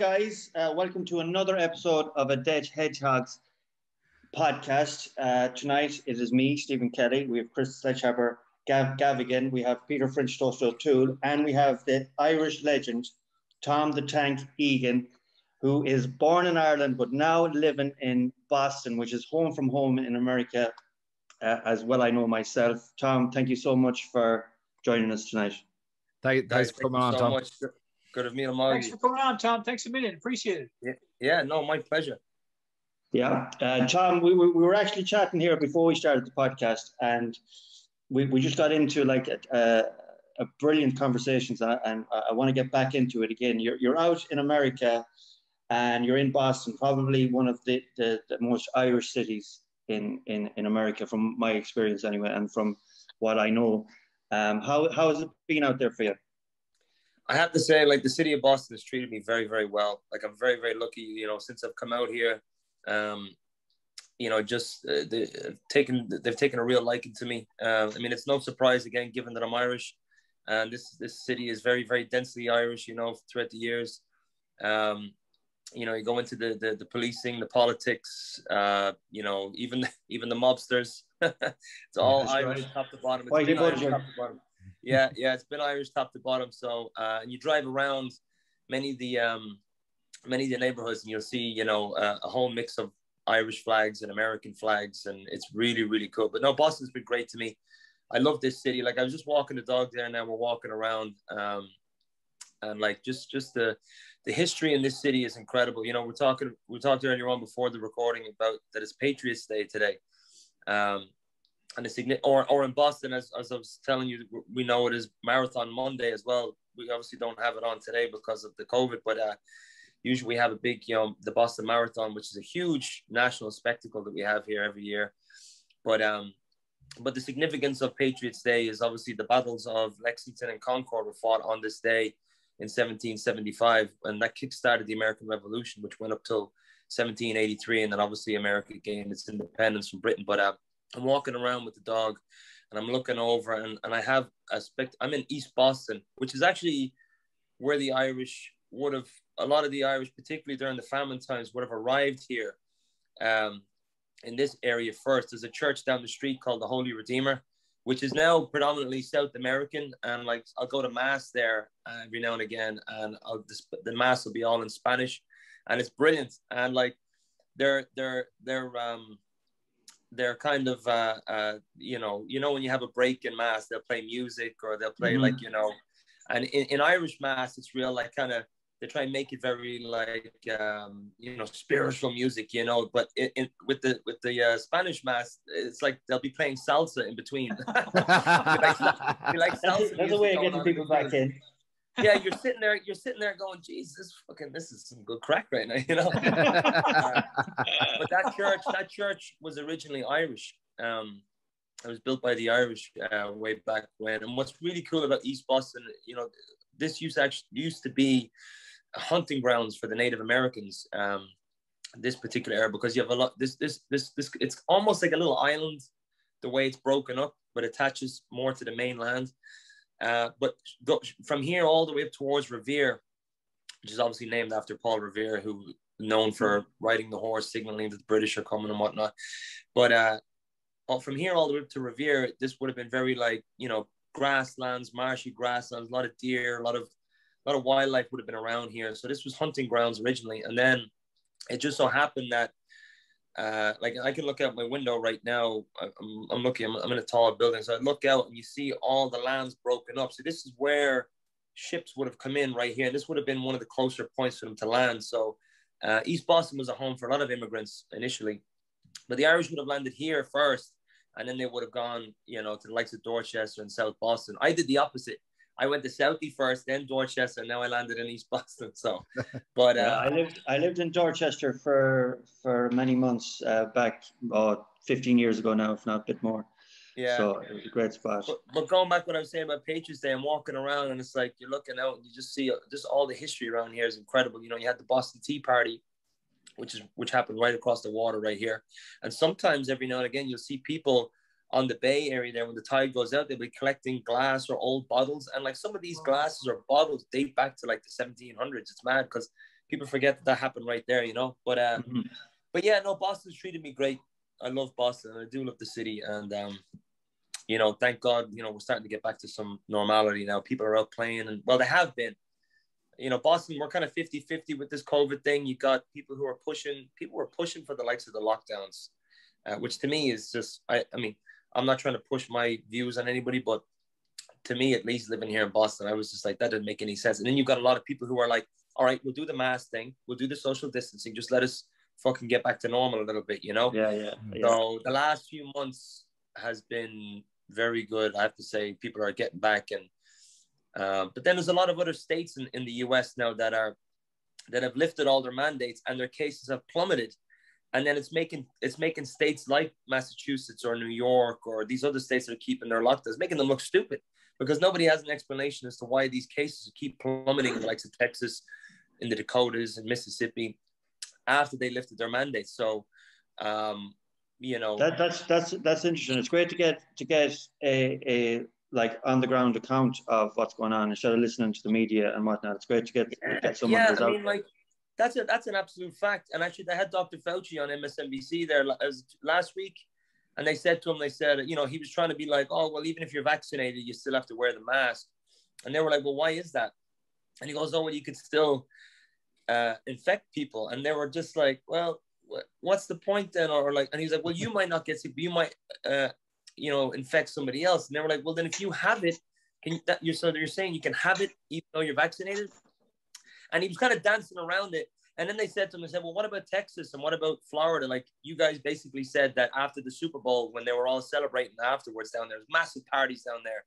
right, guys, welcome to another episode of a Dead Hedgehogs podcast. Tonight it is me, Stephen Kelly. We have Chris Sledgehaber, Gav Gavigan. We have Peter French, O'Toole, and we have the Irish legend, Tom the Tank Egan, who is born in Ireland but now living in Boston, which is home from home in America, as well I know myself. Tom, thank you so much for joining us tonight. Thanks for coming on, Tom. Much. Good of me and Margie. Thanks for coming on, Tom. Thanks a million. Appreciate it. Yeah, no, my pleasure. Yeah. Tom, we were actually chatting here before we started the podcast, and we just got into like a brilliant conversations, and I want to get back into it again. You're out in America and you're in Boston, probably one of the most Irish cities in America, from my experience anyway, and from what I know. How has it been out there for you? I have to say, like, the city of Boston has treated me very, very well. Like, I'm very, very lucky, you know, since I've come out here, you know, just they've taken a real liking to me. I mean, it's no surprise, again, given that I'm Irish, and this city is very, very densely Irish, you know, throughout the years. You know, you go into the policing, the politics, you know, even the mobsters. It's all Irish, right, top to bottom. It's been Irish top to bottom. Yeah, it's been Irish top to bottom. So, and you drive around many of the neighborhoods, and you'll see, you know, a whole mix of Irish flags and American flags, and it's really, really cool. But no, Boston's been great to me. I love this city. Like, I was just walking the dog there, and now we're walking around, and like just the history in this city is incredible. You know, we talked earlier on before the recording about that it's Patriots Day today. And or in Boston, as I was telling you, we know it is Marathon Monday as well. We obviously don't have it on today because of the COVID, but usually we have a big, you know, the Boston Marathon, which is a huge national spectacle that we have here every year. But the significance of Patriots Day is obviously the battles of Lexington and Concord were fought on this day in 1775, and that kick-started the American Revolution, which went up till 1783, and then obviously America gained its independence from Britain. But I'm walking around with the dog, and I'm looking over, and I have I'm in East Boston, which is actually where the Irish would have, a lot of the Irish, particularly during the famine times, would have arrived here in this area first. There's a church down the street called the Holy Redeemer, which is now predominantly South American. And like, I'll go to mass there every now and again, and the mass will be all in Spanish, and it's brilliant. And like, they're kind of, you know, when you have a break in mass, they'll play music, or they'll play, like, you know, and in Irish mass, it's real, like, kind of, they try and make it very, like, you know, spiritual music, you know, but with the Spanish mass, it's like they'll be playing salsa in between. like salsa. That's a way of getting people back in. Yeah, you're sitting there going, "Jeez, this is some good crack right now," you know. But that church was originally Irish. It was built by the Irish way back when. And what's really cool about East Boston, you know, this used to be hunting grounds for the Native Americans. This particular area, because you have a lot. This it's almost like a little island, the way it's broken up, but attaches more to the mainland. But from here all the way up towards Revere, which is obviously named after Paul Revere, who known for riding the horse, signaling that the British are coming and whatnot. But from here all the way up to Revere, this would have been very, like, you know, grasslands, marshy grasslands, a lot of deer, a lot of wildlife would have been around here. So this was hunting grounds originally, and then it just so happened that like, I can look out my window right now. I'm lucky. I'm in a tall building, so I look out and you see all the lands broken up. So this is where ships would have come in right here. This would have been one of the closer points for them to land. So East Boston was a home for a lot of immigrants initially, but the Irish would have landed here first, and then they would have gone, you know, to the likes of Dorchester and South Boston. I did the opposite. I went to Southie first, then Dorchester, and now I landed in East Boston. So, but I lived in Dorchester for many months back, 15 years ago now, if not a bit more. Yeah. So it was a great spot. But going back to what I was saying about Patriots Day, I'm walking around, and it's like you're looking out, and you just see just all the history around here is incredible. You know, you had the Boston Tea Party, which happened right across the water right here, and sometimes every now and again you'll see people on the Bay Area there, when the tide goes out, they'll be collecting glass or old bottles. And like, some of these glasses or bottles date back to like the 1700s. It's mad, because people forget that happened right there, you know. But but yeah, no, Boston's treated me great. I love Boston, and I do love the city, and you know, thank God, you know, we're starting to get back to some normality now. People are out playing, and well, they have been. You know, Boston, we're kind of 50-50 with this COVID thing. You got people who are pushing, people were pushing for the likes of the lockdowns, which to me is just, I mean, I'm not trying to push my views on anybody, but to me, at least living here in Boston, I was just like, that didn't make any sense. And then you've got a lot of people who are like, all right, we'll do the mask thing. We'll do the social distancing. Just let us fucking get back to normal a little bit, you know? Yeah, yeah. So the last few months has been very good. I have to say, people are getting back, and but then there's a lot of other states in the US now that are, that have lifted all their mandates, and their cases have plummeted. And then it's making states like Massachusetts or New York or these other states that are keeping their lockdowns, making them look stupid, because nobody has an explanation as to why these cases keep plummeting in the likes of Texas, in the Dakotas and Mississippi after they lifted their mandates. So, you know, that's interesting. It's great to get a like on the ground account of what's going on instead of listening to the media and whatnot. It's great to get someone. Yeah, I mean, like that's an absolute fact. And actually, they had Dr. Fauci on MSNBC there last week, and they said to him, they said, you know, he was trying to be like, oh, well, even if you're vaccinated, you still have to wear the mask. And they were like, well, why is that? And he goes, oh, well, you could still infect people. And they were just like, well, what's the point then? Or like, and he's like, well, you might not get sick, but you might. You know, infect somebody else. And they were like, well, then if you have it, you're saying you can have it even though you're vaccinated? And he was kind of dancing around it. And then they said to him, they said, well, what about Texas? And what about Florida? Like, you guys basically said that after the Super Bowl, when they were all celebrating afterwards down there, there's massive parties down there.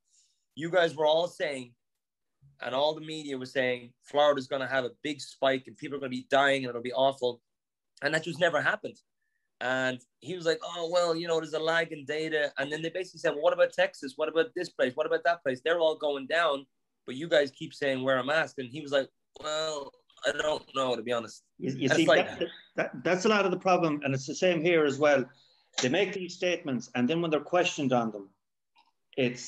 You guys were all saying, and all the media was saying, Florida's going to have a big spike and people are going to be dying and it'll be awful. And that just never happened. And he was like, oh, well, you know, there's a lag in data. And then they basically said, well, what about Texas? What about this place? What about that place? They're all going down, but you guys keep saying wear a mask. And he was like, well, I don't know, to be honest. You see, like, that's a lot of the problem. And it's the same here as well. They make these statements, and then when they're questioned on them, they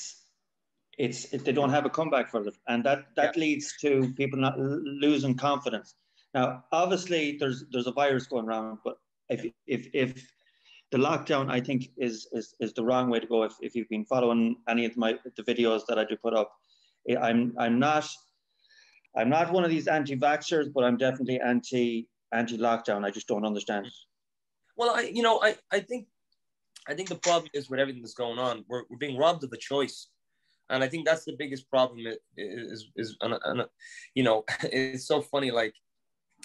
don't have a comeback for it. And that leads to people not losing confidence. Now, obviously, there's a virus going around, but if the lockdown, I think, is the wrong way to go. If you've been following any of the videos that I do put up, I'm not one of these anti-vaxxers, but I'm definitely anti-lockdown. I just don't understand. Well, I think the problem is with everything that's going on, we're being robbed of a choice, and I think that's the biggest problem. You know, it's so funny, like.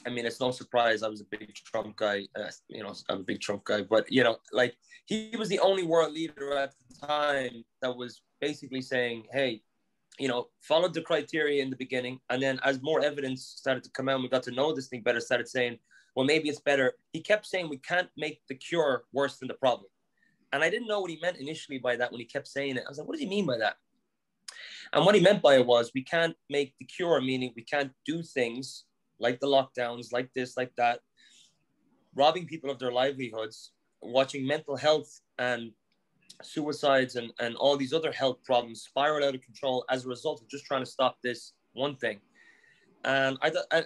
I mean, it's no surprise I was a big Trump guy. You know, I'm a big Trump guy. But, you know, like, he was the only world leader at the time that was basically saying, hey, you know, followed the criteria in the beginning. And then as more evidence started to come out, we got to know this thing better, started saying, well, maybe it's better. He kept saying we can't make the cure worse than the problem. And I didn't know what he meant initially by that when he kept saying it. I was like, what does he mean by that? And what he meant by it was we can't make the cure, meaning we can't do things like the lockdowns, like this, like that, robbing people of their livelihoods, watching mental health and suicides and all these other health problems spiral out of control as a result of just trying to stop this one thing. And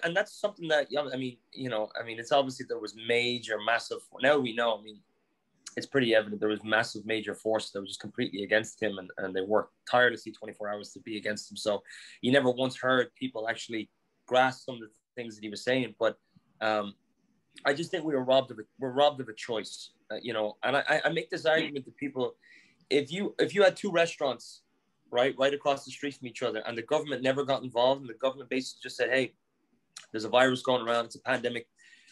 and that's something that, I mean, it's obviously there was major, massive, now we know, I mean, it's pretty evident there was massive, major force that was just completely against him, and they worked tirelessly 24 hours to be against him. So you never once heard people actually grasp some of the things that he was saying, but I just think we're robbed of a choice, you know. And I make this argument to people: if you had two restaurants, right across the street from each other, and the government never got involved, and the government basically just said, "Hey, there's a virus going around; it's a pandemic.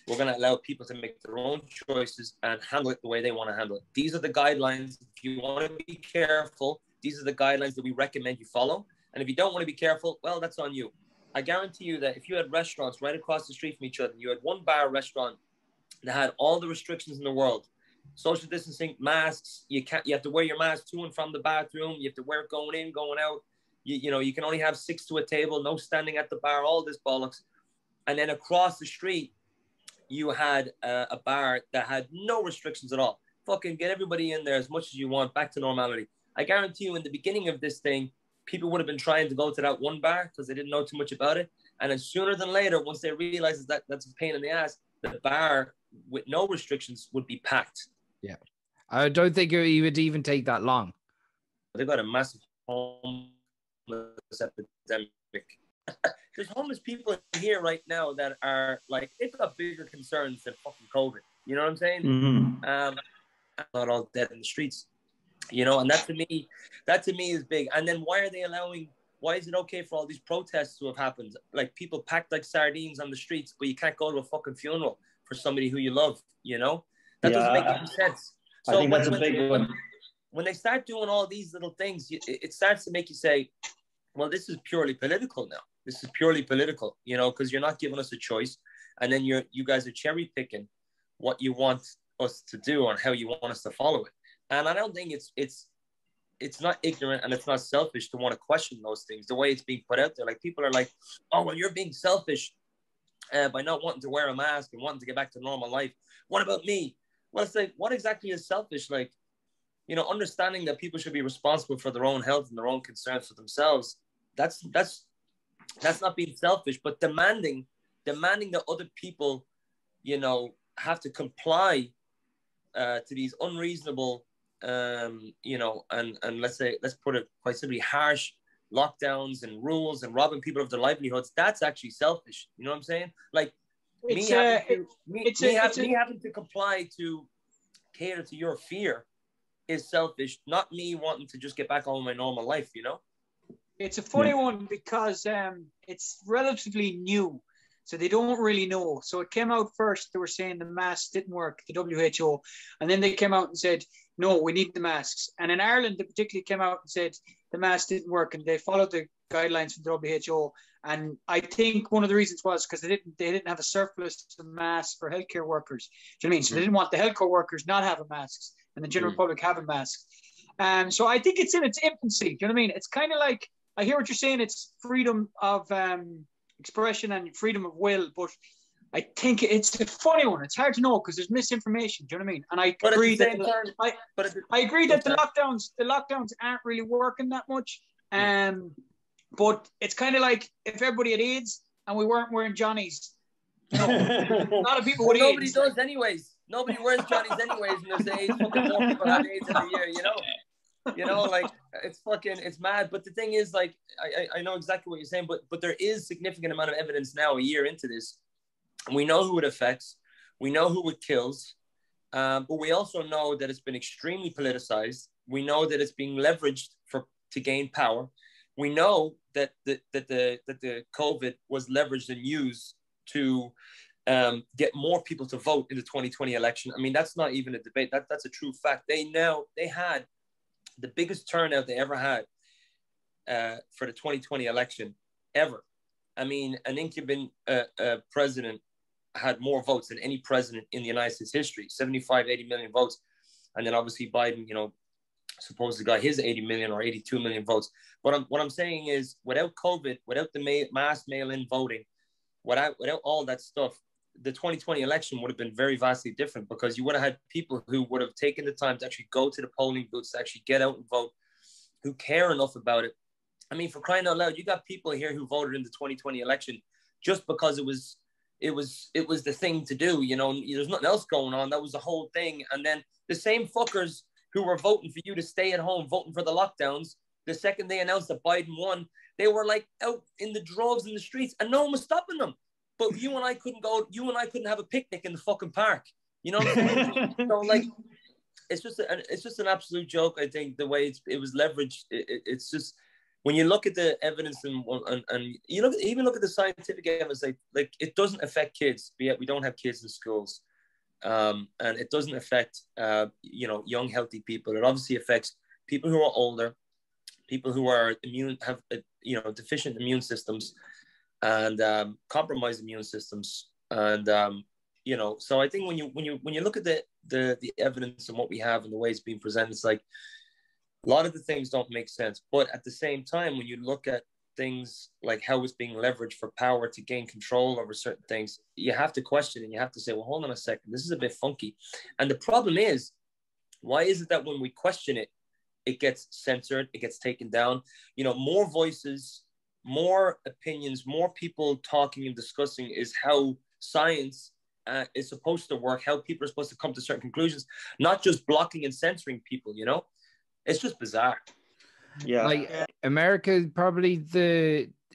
We're going to allow people to make their own choices and handle it the way they want to handle it. These are the guidelines. If you want to be careful, these are the guidelines that we recommend you follow. And if you don't want to be careful, well, that's on you." I guarantee you that if you had restaurants right across the street from each other, you had one bar restaurant that had all the restrictions in the world, social distancing, masks, you have to wear your mask to and from the bathroom, you have to wear it going in, going out, you know, you can only have 6 to a table, no standing at the bar, all this bollocks. And then across the street, you had a bar that had no restrictions at all. Fucking get everybody in there as much as you want, back to normality. I guarantee you in the beginning of this thing, people would have been trying to go to that one bar because they didn't know too much about it. And then sooner than later, once they realize that that's a pain in the ass, the bar with no restrictions would be packed. Yeah. I don't think it would even take that long. They've got a massive homeless epidemic. There's homeless people here right now that are like, they've got bigger concerns than fucking COVID. You know what I'm saying? Mm-hmm. I'm not all dead in the streets. You know, and that to me is big. And then why is it okay for all these protests to have happened? Like people packed like sardines on the streets, but you can't go to a fucking funeral for somebody who you love, you know? That doesn't make any sense. So I think that's a big one. When they start doing all these little things, it starts to make you say, well, this is purely political now. This is purely political, you know, because you're not giving us a choice. And then you guys are cherry picking what you want us to do or how you want us to follow it. And I don't think it's not ignorant and it's not selfish to want to question those things, the way it's being put out there. Like people are like, oh, well, you're being selfish by not wanting to wear a mask and wanting to get back to normal life. What about me? Well, it's like, what exactly is selfish? Like, you know, understanding that people should be responsible for their own health and their own concerns for themselves. That's not being selfish, but demanding that other people, you know, have to comply to these unreasonable, you know, and let's put it quite simply, harsh lockdowns and rules and robbing people of their livelihoods. That's actually selfish. You know what I'm saying? Like me having to comply to cater to your fear is selfish, not me wanting to just get back on my normal life, you know? It's a funny one because it's relatively new. So they don't really know. So it came out first, they were saying the masks didn't work, the WHO. And then they came out and said, no, we need the masks. And in Ireland, they particularly came out and said the masks didn't work and they followed the guidelines from the WHO. And I think one of the reasons was because they didn't have a surplus of masks for healthcare workers. Do you know what I mean? So they didn't want the healthcare workers not having masks and the general public having masks. So I think it's in its infancy. Do you know what I mean? It's kind of like, I hear what you're saying. It's freedom of expression and freedom of will, but I think it's a funny one. It's hard to know because there's misinformation. Do you know what I mean? And I agree that the lockdowns aren't really working that much. But it's kind of like if everybody had AIDS and we weren't wearing johnnies. No, a lot of people would. Well, nobody does anyways. Nobody wears johnnies anyways, and there's AIDS. Fucking more people have AIDS every year, you know. You know, like it's mad. But the thing is, like, I know exactly what you're saying, but there is significant amount of evidence now a year into this. And we know who it affects. We know who it kills. But we also know that it's been extremely politicized. We know that it's being leveraged to gain power. We know that the COVID was leveraged and used to get more people to vote in the 2020 election. I mean, that's not even a debate. That's a true fact. They had the biggest turnout they ever had for the 2020 election ever. I mean, an incumbent president had more votes than any president in the United States history, 75, 80 million votes. And then obviously Biden, you know, supposedly got his 80 million or 82 million votes. What I'm saying is without COVID, without the mass mail-in voting, without all that stuff, the 2020 election would have been very vastly different because you would have had people who would have taken the time to actually go to the polling booths, to actually get out and vote, who care enough about it. I mean, for crying out loud, you got people here who voted in the 2020 election just because it was the thing to do. You know, there's nothing else going on. That was the whole thing. And then the same fuckers who were voting for you to stay at home, voting for the lockdowns, the second they announced that Biden won, they were like out in the droves in the streets and no one was stopping them. But you and I couldn't have a picnic in the fucking park. You know what I'm saying? So like, it's just an absolute joke. I think the way it was leveraged, it's just, when you look at the evidence and you look even look at the scientific evidence, like it doesn't affect kids. We don't have kids in schools. And it doesn't affect, you know, young, healthy people. It obviously affects people who are older, people who are deficient immune systems, and compromised immune systems, and you know. So I think when you look at the evidence and what we have and the way it's being presented, it's like a lot of the things don't make sense. But at the same time, when you look at things like how it's being leveraged for power to gain control over certain things, you have to question and you have to say, well, hold on a second, this is a bit funky. And the problem is, why is it that when we question it, it gets censored, it gets taken down. You know, more voices, more opinions, more people talking and discussing is how science is supposed to work, how people are supposed to come to certain conclusions, not just blocking and censoring people, you know? It's just bizarre. Yeah. Like, America probably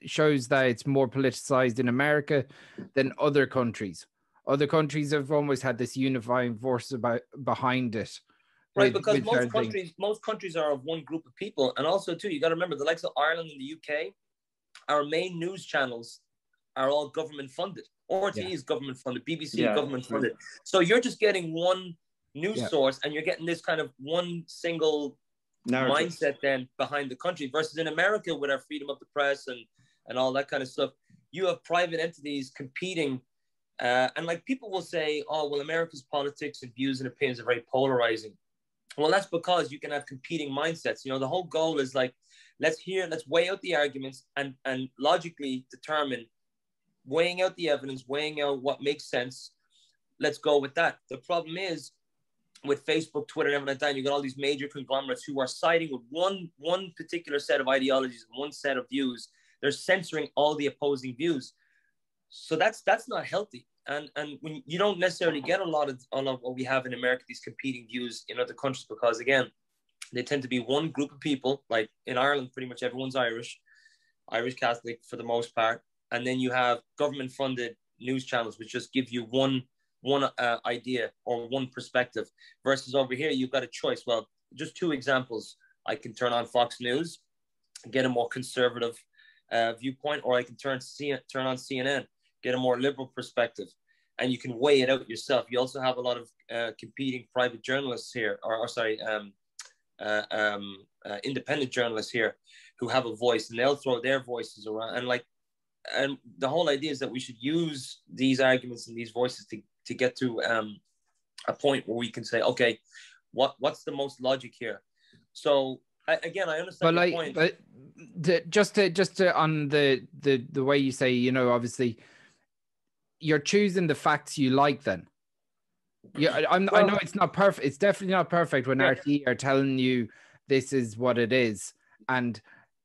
shows that it's more politicized in America than other countries. Other countries have almost had this unifying force behind it. Right, because most countries are of one group of people. And also, too, you got to remember, the likes of Ireland and the UK, our main news channels are all government-funded. RT is government-funded. BBC is government-funded. So you're just getting one news source, and you're getting this kind of one single narrative mindset then behind the country. Versus in America, with our freedom of the press and all that kind of stuff, you have private entities competing. And like, people will say, oh, well, America's politics and views and opinions are very polarizing. Well, that's because you can have competing mindsets. You know, the whole goal is like, let's weigh out the arguments and logically determine, weighing out the evidence, weighing out what makes sense. Let's go with that. The problem is with Facebook, Twitter, and everything like that, you got all these major conglomerates who are siding with one particular set of ideologies, one set of views. They're censoring all the opposing views. So that's not healthy. And when you don't necessarily get a lot of what we have in America, these competing views in other countries, because again, they tend to be one group of people. Like in Ireland, pretty much everyone's Irish Catholic for the most part. And then you have government-funded news channels, which just give you one idea or one perspective. Versus over here, you've got a choice. Well, just two examples. I can turn on Fox News, get a more conservative viewpoint, or I can turn on CNN, get a more liberal perspective, and you can weigh it out yourself. You also have a lot of competing private journalists here, or independent journalists here who have a voice, and they'll throw their voices around. And the whole idea is that we should use these arguments and these voices to get to a point where we can say, okay, what's the most logic here? So I understand your point. But just to on the way you say, you know, obviously, you're choosing the facts you like then. Yeah, I know it's not perfect. It's definitely not perfect when RT are telling you this is what it is, and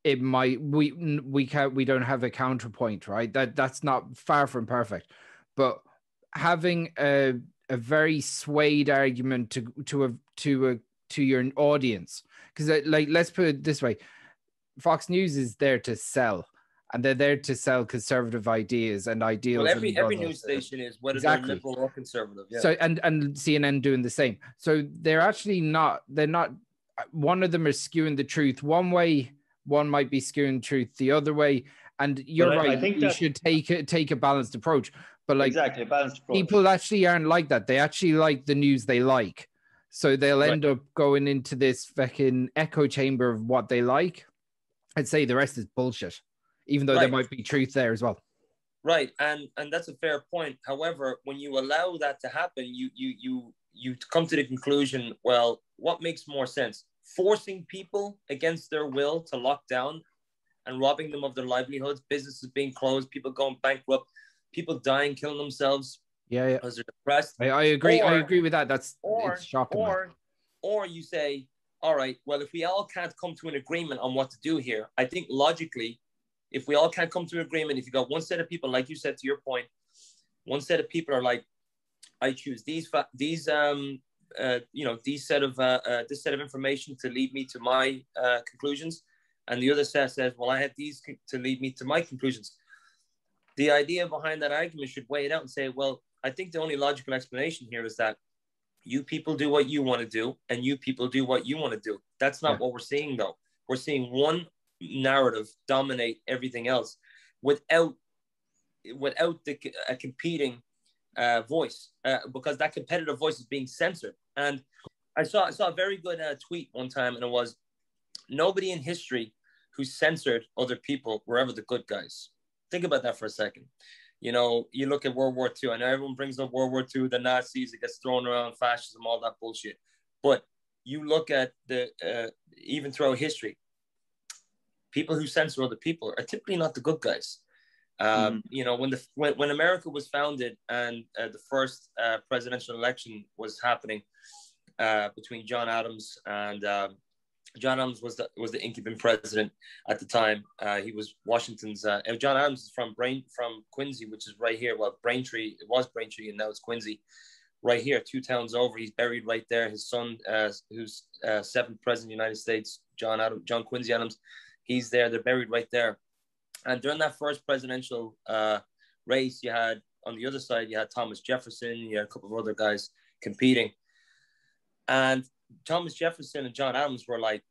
it might we don't have a counterpoint, right? That's not far from perfect, but having a very swayed argument to your audience, because like, let's put it this way, Fox News is there to sell. And they're there to sell conservative ideas and ideals. Well, every news station is, whether they're liberal or conservative. Yeah. So and CNN doing the same. So they're actually not. They're not. One of them is skewing the truth one way. One might be skewing truth the other way. And you're right. I think you should take a balanced approach. But like, exactly, a balanced approach. People actually aren't like that. They actually like the news they like. So they'll end up going into this fucking echo chamber of what they like, and say the rest is bullshit. Even though there might be truth there as well. Right, and that's a fair point. However, when you allow that to happen, you come to the conclusion, well, what makes more sense? Forcing people against their will to lock down and robbing them of their livelihoods, businesses being closed, people going bankrupt, people dying, killing themselves because they're depressed. I agree. I agree with that. It's shocking. Or you say, all right, well, if we all can't come to an agreement on what to do here, I think logically, if we all can't come to an agreement, if you got one set of people, like you said, to your point, one set of people are like, I choose this set of information to lead me to my conclusions, and the other set says, well, I had these to lead me to my conclusions. The idea behind that argument should weigh it out and say, well, I think the only logical explanation here is that you people do what you want to do, and you people do what you want to do. That's not what we're seeing, though. We're seeing one narrative dominate everything else without a competing voice, because that competitive voice is being censored. And I saw a very good tweet one time, and it was, nobody in history who censored other people were ever the good guys. Think about that for a second. You know, you look at World War II. I know everyone brings up World War II, the Nazis, it gets thrown around, fascism, all that bullshit. But you look at even throughout history, people who censor other people are typically not the good guys. You know, when America was founded and the first presidential election was happening between John Adams and John Adams was the incumbent president at the time. He was Washington's. John Adams is from Quincy, which is right here. Well, Braintree, it was Braintree, and now it's Quincy, right here, two towns over. He's buried right there. His son, who's seventh president of the United States, John Quincy Adams, he's there. They're buried right there. And during that first presidential race, you had on the other side, you had Thomas Jefferson, you had a couple of other guys competing, and Thomas Jefferson and John Adams were like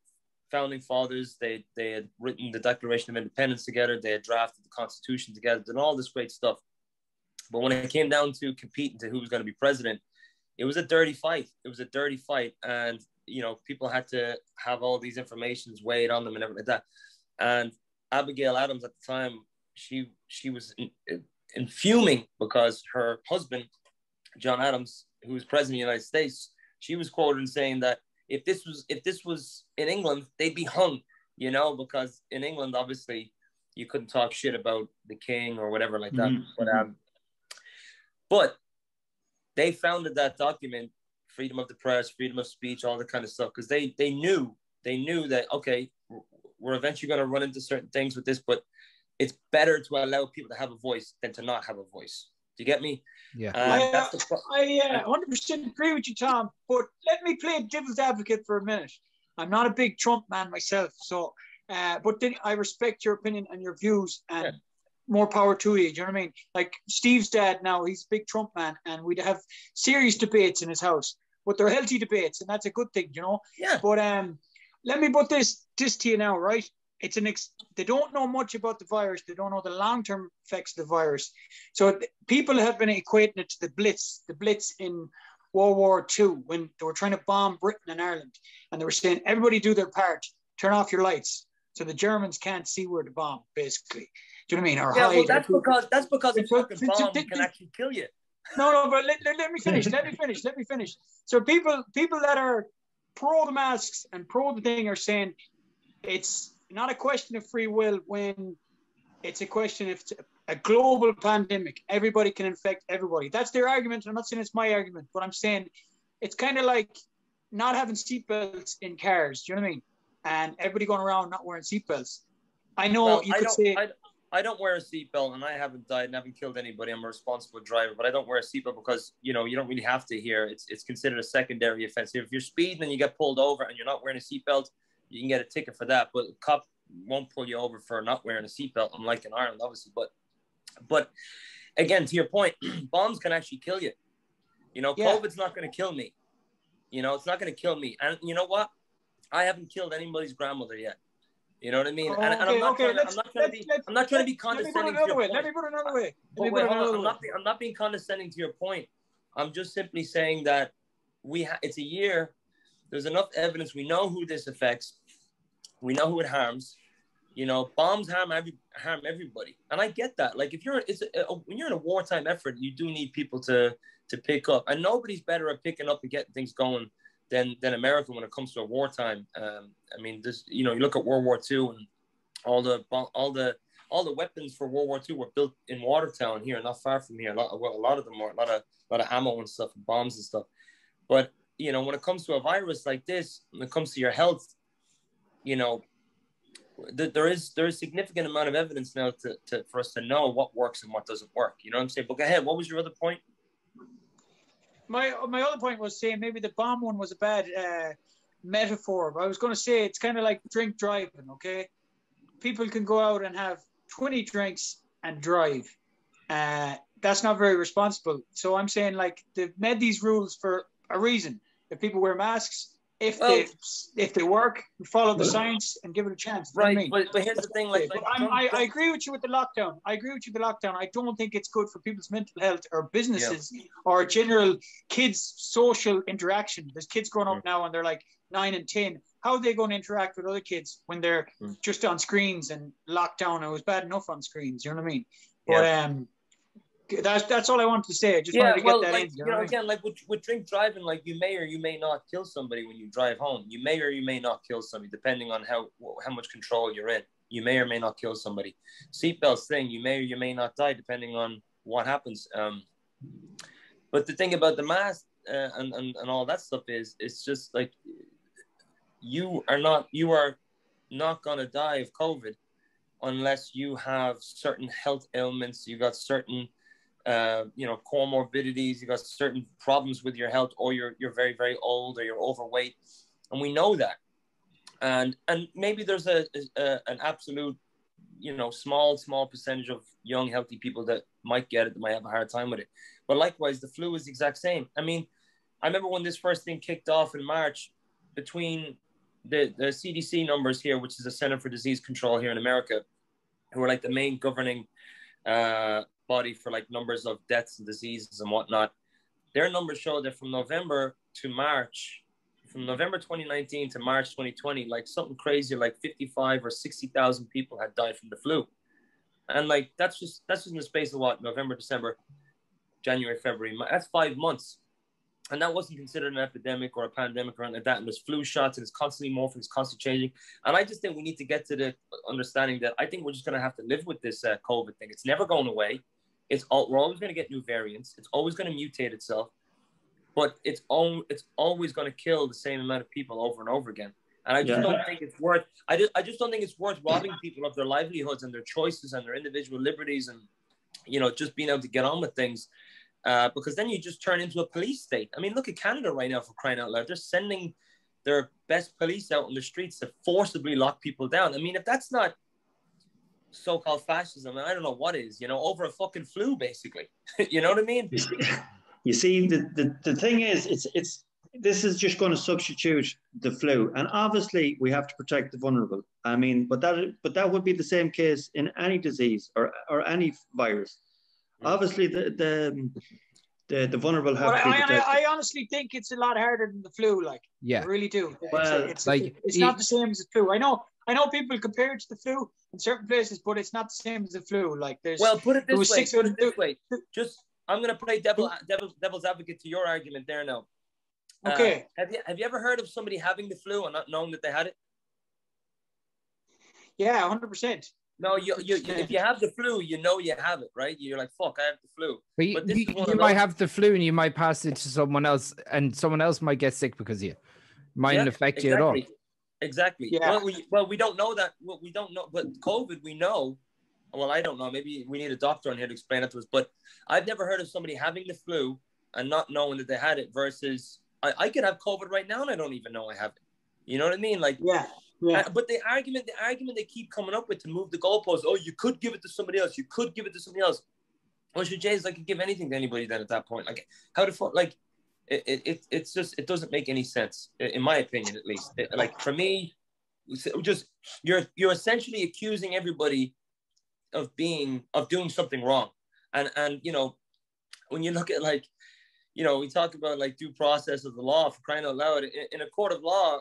founding fathers. They had written the Declaration of Independence together. They had drafted the Constitution together, done all this great stuff. But when it came down to competing to who was going to be president, it was a dirty fight. It was a dirty fight. And, you know, people had to have all these informations weighed on them and everything like that. And Abigail Adams at the time, she was in fuming because her husband, John Adams, who was president of the United States, she was quoted in saying that if this was in England, they'd be hung, you know, because in England, obviously, you couldn't talk shit about the king or whatever like that. Mm-hmm. But they founded that document, freedom of the press, freedom of speech, all that kind of stuff, because they knew that, okay, we're eventually going to run into certain things with this, but it's better to allow people to have a voice than to not have a voice. Do you get me? Yeah. I 100% agree with you, Tom, but let me play devil's advocate for a minute. I'm not a big Trump man myself, so, but then I respect your opinion and your views, and yeah, more power to you. Do you know what I mean? Like Steve's dad now, he's a big Trump man, and we'd have serious debates in his house, but they're healthy debates, and that's a good thing, you know? Yeah. But let me put this to you now, right? It's they don't know much about the virus. They don't know the long-term effects of the virus. So people have been equating it to the Blitz in World War II, when they were trying to bomb Britain and Ireland. And they were saying, everybody do their part, turn off your lights, so the Germans can't see where to bomb, basically. Do you know what I mean? Or yeah, well, that's because a fucking bomb can actually kill you. No, but let me finish. Let me finish. So people that are pro the masks and pro the thing are saying it's not a question of free will when it's a question of a global pandemic. Everybody can infect everybody. That's their argument. I'm not saying it's my argument, but I'm saying it's kind of like not having seatbelts in cars. Do you know what I mean? And everybody going around not wearing seatbelts. I know well, you could say... I don't wear a seatbelt, and I haven't died and haven't killed anybody. I'm a responsible driver, but I don't wear a seatbelt because, you know, you don't really have to here. It's considered a secondary offense. If you're speeding and you get pulled over and you're not wearing a seatbelt, you can get a ticket for that. But a cop won't pull you over for not wearing a seatbelt, unlike in Ireland, obviously. But again, to your point, bombs can actually kill you. You know, yeah. COVID's not going to kill me. You know, it's not going to kill me. And you know what? I haven't killed anybody's grandmother yet. You know what I mean? Oh, and I'm not trying to be condescending to your point. Let me put it another way. I'm not being condescending to your point. I'm just simply saying that it's a year. There's enough evidence. We know who this affects. We know who it harms. You know, bombs harm everybody. And I get that. Like, if you're when you're in a wartime effort, you do need people to pick up. And nobody's better at picking up and getting things going than America when it comes to a wartime. I mean, this, you know, you look at World War II, and all the weapons for World War II were built in Watertown here, not far from here. A lot of ammo and stuff, and bombs and stuff. But you know, when it comes to a virus like this, when it comes to your health, you know, there is significant amount of evidence now for us to know what works and what doesn't work. You know what I'm saying? But go ahead. What was your other point? My other point was saying maybe the bomb one was a bad metaphor, but I was going to say it's kind of like drink driving, okay? People can go out and have 20 drinks and drive. That's not very responsible. So I'm saying, like, they've made these rules for a reason. If people wear masks, if they work, follow the science and give it a chance. Right, I mean. But here's the thing. I agree with you with the lockdown. I don't think it's good for people's mental health or businesses, yeah, or general kids' social interaction. There's kids growing up now and they're like 9 and 10. How are they going to interact with other kids when they're just on screens and locked down? It was bad enough on screens, you know what I mean? Yeah. But that's all I wanted to say. I just wanted to get that in. You know, again, like with drink driving, like you may or you may not kill somebody when you drive home. You may or you may not kill somebody, depending on how much control you're in. You may or may not kill somebody. Seatbelts thing, you may or you may not die, depending on what happens. But the thing about the mask and all that stuff is, it's just like you are not going to die of COVID unless you have certain health ailments, you got certain, comorbidities, you got certain problems with your health, or you're very, very old, or you're overweight. And we know that. And maybe there's an absolute, small percentage of young, healthy people that might get it, that might have a hard time with it. But likewise, the flu is the exact same. I mean, I remember when this first thing kicked off in March, between the CDC numbers here, which is the Center for Disease Control here in America, who are like the main governing body for like numbers of deaths and diseases and whatnot. Their numbers show that from November to March, from November 2019 to March 2020, like something crazy, like 55 or 60,000 people had died from the flu. And like, that's just in the space of what, November, December, January, February, that's 5 months. And that wasn't considered an epidemic or a pandemic or anything like that. And there's flu shots, and it's constantly morphing, it's constantly changing. And I just think we need to get to the understanding that I think we're just going to have to live with this COVID thing. It's never going away. We're always going to get new variants. It's always going to mutate itself. But it's always going to kill the same amount of people over and over again. And I just don't think it's worth. I just don't think it's worth robbing people of their livelihoods and their choices and their individual liberties and, just being able to get on with things. Because then you just turn into a police state. I mean, look at Canada right now, for crying out loud. They're sending their best police out on the streets to forcibly lock people down. I mean, if that's not so-called fascism, I don't know what is, over a fucking flu, basically. You know what I mean? You see, the thing is, it's this is just going to substitute the flu. And obviously, we have to protect the vulnerable. I mean, but that would be the same case in any disease or any virus. Obviously, the vulnerable have to be protected. I honestly think it's a lot harder than the flu. Like, yeah, I really do. Well, it's not the same as the flu. I know people compare it to the flu in certain places, but it's not the same as the flu. Like, there's put it this way. Just, I'm gonna play devil's advocate to your argument there now. Okay. Have you ever heard of somebody having the flu and not knowing that they had it? Yeah, 100%. No, you if you have the flu, you have it, right? You're like, fuck, I have the flu. But you might have the flu and you might pass it to someone else, and someone else might get sick because of you. Mightn't affect you at all. Exactly. Yeah. Well, we don't know that. Well, we don't know. But COVID, we know. Well, I don't know. Maybe we need a doctor on here to explain it to us. But I've never heard of somebody having the flu and not knowing that they had it versus I could have COVID right now and I don't even know I have it. You know what I mean? Like, yeah. Yeah. But the argument they keep coming up with to move the goalposts, oh, you could give it to somebody else. You could give it to somebody else. Well, should Jay's like, you give anything to anybody then at that point? Like, how the fuck? Like, it's just, it doesn't make any sense, in my opinion, at least. Like, for me, just you're essentially accusing everybody of doing something wrong. And when you look at we talk about due process of the law, for crying out loud, in a court of law.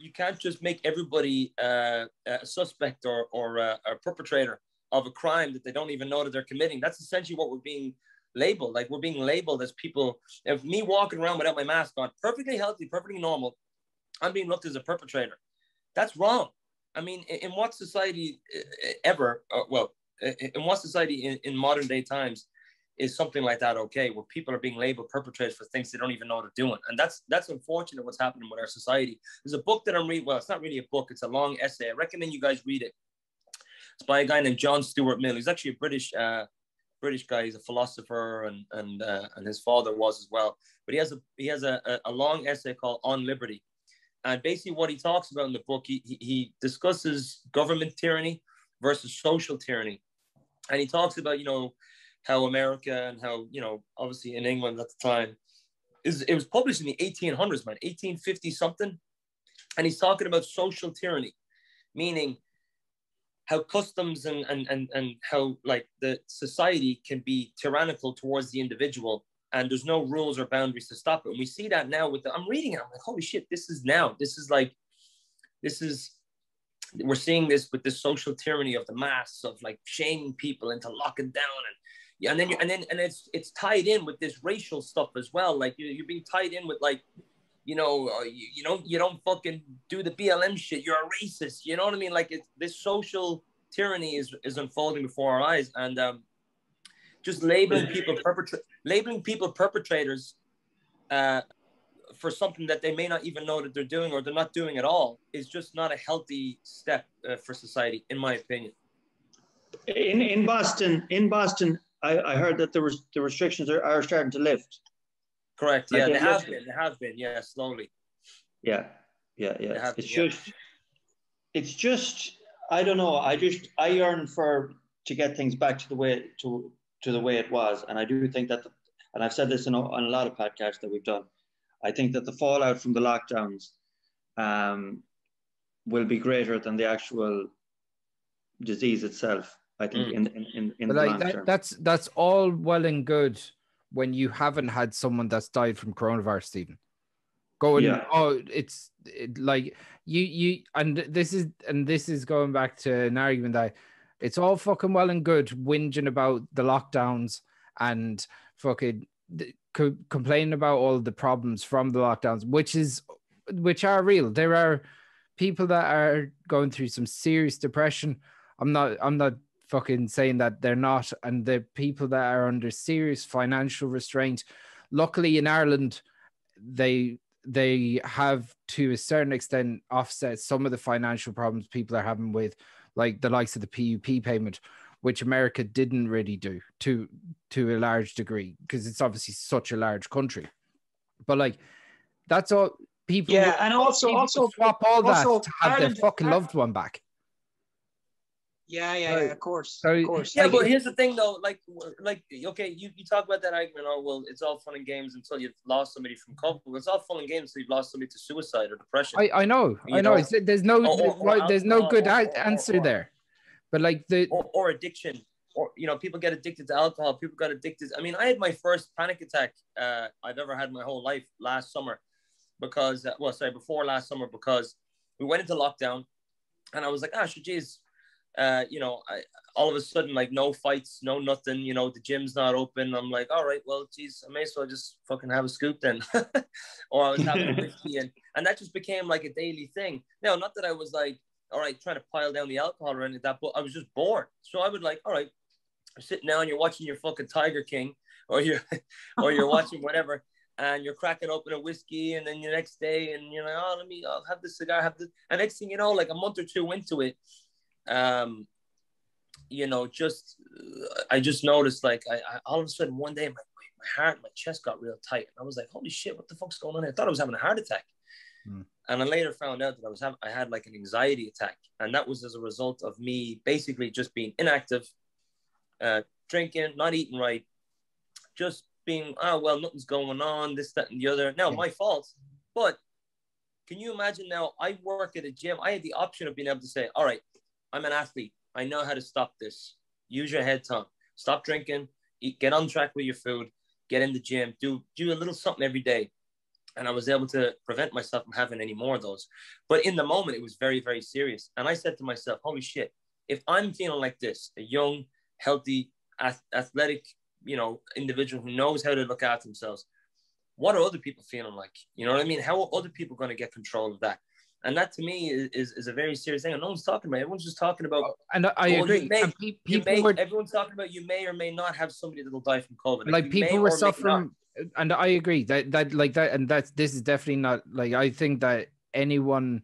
You can't just make everybody a suspect or a perpetrator of a crime that they don't even know that they're committing. That's essentially what we're being labeled. Like, we're being labeled as people. If me walking around without my mask on, perfectly healthy, perfectly normal, I'm being looked as a perpetrator. That's wrong. I mean, in what society ever, in what society in modern day times is something like that okay, where people are being labeled perpetrators for things they don't even know what they're doing? And that's unfortunate what's happening with our society. There's a book that I'm reading. Well, it's not really a book. It's a long essay. I recommend you guys read it. It's by a guy named John Stuart Mill. He's actually a British guy. He's a philosopher, and his father was as well. But he has a long essay called On Liberty. And basically what he talks about in the book, he discusses government tyranny versus social tyranny. And he talks about, how America and how, obviously in England at the time, it was published in the 1800s, man, 1850 something. And he's talking about social tyranny, meaning how customs and how the society can be tyrannical towards the individual, and there's no rules or boundaries to stop it. And we see that now with I'm reading it. I'm like, holy shit, this is now. We're seeing this with this social tyranny of the mass, of shaming people into locking down and, yeah, and then it's tied in with this racial stuff as well. Like, you're being tied in with you don't fucking do the BLM shit. You're a racist. You know what I mean? Like, this social tyranny is unfolding before our eyes, and just labeling people perpetrators for something that they may not even know that they're doing or they're not doing at all is just not a healthy step for society, in my opinion. In Boston, I heard that the restrictions are starting to lift. Correct. Yeah, they have been. Yeah, slowly. Yeah. It's just. I don't know. I yearn to get things back to the way to the way it was, and I do think that. And I've said this on a lot of podcasts that we've done. I think that the fallout from the lockdowns will be greater than the actual disease itself. I think in the long term. That's all well and good when you haven't had someone that's died from coronavirus, Stephen. This is going back to an argument that it's all fucking well and good whinging about the lockdowns and fucking complaining about all the problems from the lockdowns, which are real. There are people that are going through some serious depression. I'm not fucking saying that they're not, and the people that are under serious financial restraint. Luckily in Ireland, they have to a certain extent offset some of the financial problems people are having with like the likes of the PUP payment, which America didn't really do to a large degree because it's obviously such a large country. But like that's all people. Yeah, and also swap all that to have their fucking loved one back. Yeah, of course. Yeah, but here's the thing though, like okay, you talk about that argument, oh well, it's all fun and games until you've lost somebody from COVID. It's all fun and games until you've lost somebody to suicide or depression. I know. There's no good answer there. But like or addiction, or you know, people get addicted to alcohol, people got addicted. I mean, I had my first panic attack I've ever had in my whole life last summer before last summer, because we went into lockdown and I was like, geez. All of a sudden, like no fights, no nothing, you know, the gym's not open. I'm like, all right, well, geez, I may as well just fucking have a scoop then. Or I was having a whiskey and that just became like a daily thing. Now, not that I was like, all right, trying to pile down the alcohol or any of that, but I was just bored. So I would like, all right, I'm sitting down, you're watching your fucking Tiger King or you're watching whatever. And you're cracking open a whiskey, and then the next day, and you're like, I'll have this cigar, and next thing you know, like a month or two into it, I just noticed like I all of a sudden one day my heart, my chest got real tight, and I was like, holy shit, what the fuck's going on here? I thought I was having a heart attack, and I later found out that I had like an anxiety attack, and that was as a result of me basically just being inactive, drinking, not eating right, just being nothing's going on, this, that, and the other. Now my fault, but can you imagine now? I work at a gym. I had the option of being able to say, all right, I'm an athlete. I know how to stop this. Use your head, Tom. Stop drinking. Eat, get on track with your food. Get in the gym. Do a little something every day. And I was able to prevent myself from having any more of those. But in the moment, it was very, very serious. And I said to myself, holy shit, if I'm feeling like this, a young, healthy, athletic, individual who knows how to look after themselves, what are other people feeling like? You know what I mean? How are other people going to get control of that? And that to me is a very serious thing. And no one's talking about it. Everyone's just talking about. And I agree. Everyone's talking about you may or may not have somebody that'll die from COVID. Like people were suffering, and I agree that. And this is definitely not like, I think that anyone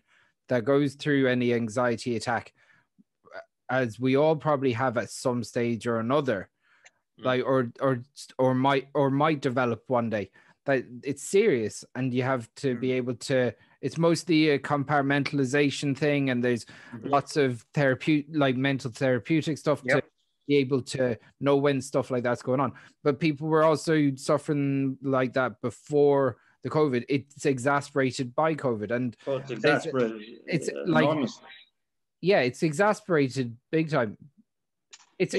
that goes through any anxiety attack, as we all probably have at some stage or another, might develop one day. That it's serious, and you have to be able to. It's mostly a compartmentalization thing, and there's lots of mental therapeutic stuff to be able to know when stuff like that's going on. But people were also suffering like that before the COVID. It's exacerbated by COVID, and it's exacerbated. It's exasperated big time. There's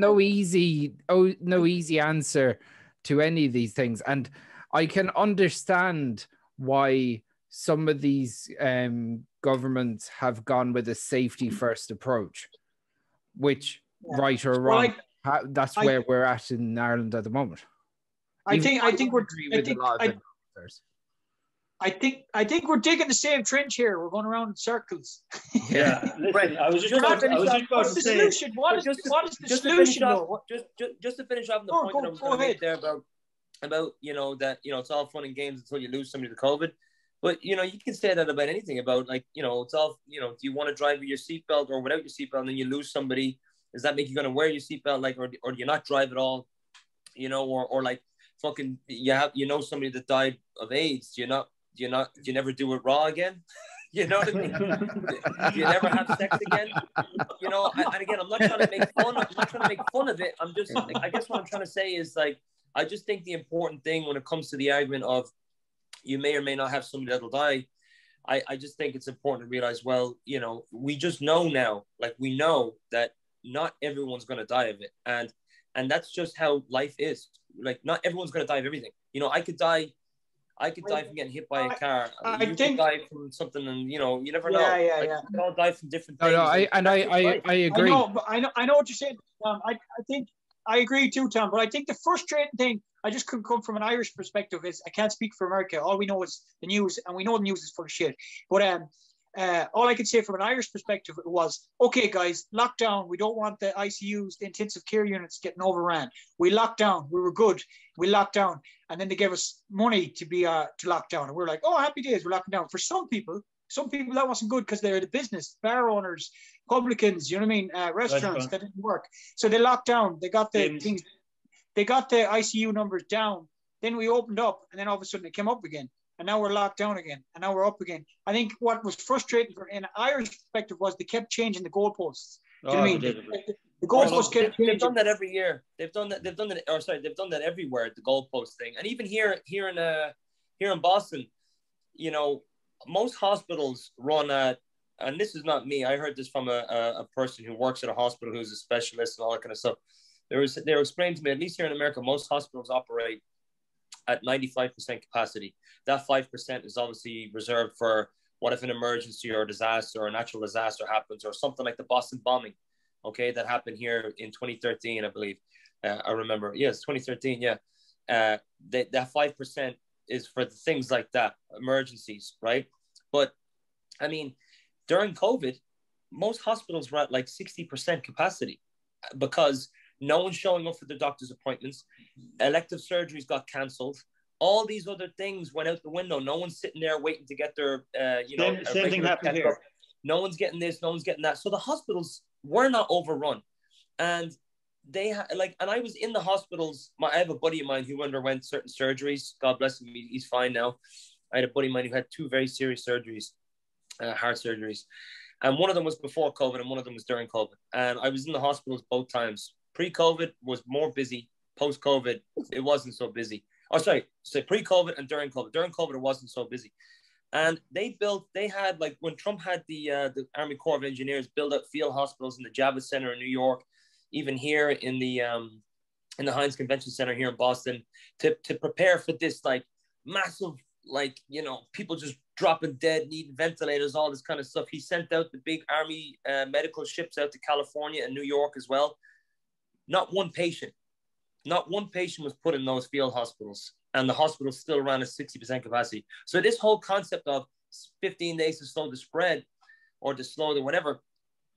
no easy answer to any of these things, and I can understand why some of these governments have gone with a safety first approach, which right or wrong, that's where we're at in Ireland at the moment. I think we're digging the same trench here. We're going around in circles. Yeah, right. I was just about to say. What is the solution? Just to finish off the point that I was going to make there about about, you know, that, you know, it's all fun and games until you lose somebody to COVID. But, you know, you can say that about anything, about, like, you know, it's all, you know, do you want to drive with your seatbelt or without your seatbelt, and then you lose somebody? Does that make you going to wear your seatbelt, like, or do you not drive at all, you know, or like fucking, you have, you know, somebody that died of AIDS, do you never do it raw again? You know what I mean? Do you never have sex again? You know, and again, I'm not trying to make fun of it. I'm just, like, I guess what I'm trying to say is, like, I just think the important thing when it comes to the argument of you may or may not have somebody that'll die, I just think it's important to realize, well, you know, we just know now, like, we know that not everyone's going to die of it. And that's just how life is. Like, not everyone's going to die of everything. You know, I could die from getting hit by a car. I think die from something, and, you know, you never know. Yeah. We all die from different things. I agree. I know what you're saying, Tom. I think I agree too, Tom. But I think the frustrating thing, I just couldn't come from an Irish perspective, is I can't speak for America. All we know is the news, and we know the news is full of shit. But all I could say from an Irish perspective was, okay, guys, lockdown. We don't want the ICUs, the intensive care units, getting overran. We locked down. We were good. We locked down. And then they gave us money to lock down. And we're like, oh, happy days, we're locking down. For some people that wasn't good because they're the business, bar owners, publicans, you know what I mean? Restaurants, that didn't work. So they locked down. They got the things. They got the ICU numbers down. Then we opened up, and then all of a sudden it came up again. And now we're locked down again, and now we're up again. I think what was frustrating for an Irish perspective was they kept changing the goalposts. Do you know what I mean? The goalposts kept changing. They've done that every year. They've done that everywhere, the goalpost thing. And even here in Boston, you know, most hospitals run a, and this is not me, I heard this from a person who works at a hospital who's a specialist and all that kind of stuff. They were explaining to me, at least here in America, most hospitals operate at 95% capacity. That 5% is obviously reserved for what if an emergency or a disaster or a natural disaster happens, or something like the Boston bombing, okay, that happened here in 2013, I believe. I remember, yes, 2013, yeah. That 5% is for things like that, emergencies, right? But, I mean, during COVID, most hospitals were at like 60% capacity because no one's showing up for their doctor's appointments. Elective surgeries got cancelled. All these other things went out the window. No one's sitting there waiting to get their, same thing happened here. No one's getting this. No one's getting that. So the hospitals were not overrun, and and I was in the hospitals. I have a buddy of mine who underwent certain surgeries. God bless him. He's fine now. I had a buddy of mine who had two very serious surgeries, heart surgeries, and one of them was before COVID, and one of them was during COVID. And I was in the hospitals both times. Pre-COVID was more busy. Post-COVID, it wasn't so busy. Oh, sorry. So pre-COVID and during COVID. During COVID, it wasn't so busy. And they had, like, when Trump had the Army Corps of Engineers build up field hospitals in the Javits Center in New York, even here in the Heinz Convention Center here in Boston, to prepare for this, like, massive, like, you know, people just dropping dead, needing ventilators, all this kind of stuff. He sent out the big Army medical ships out to California and New York as well. Not one patient was put in those field hospitals, and the hospital still ran at 60% capacity. So this whole concept of 15 days to slow the spread or to slow the whatever,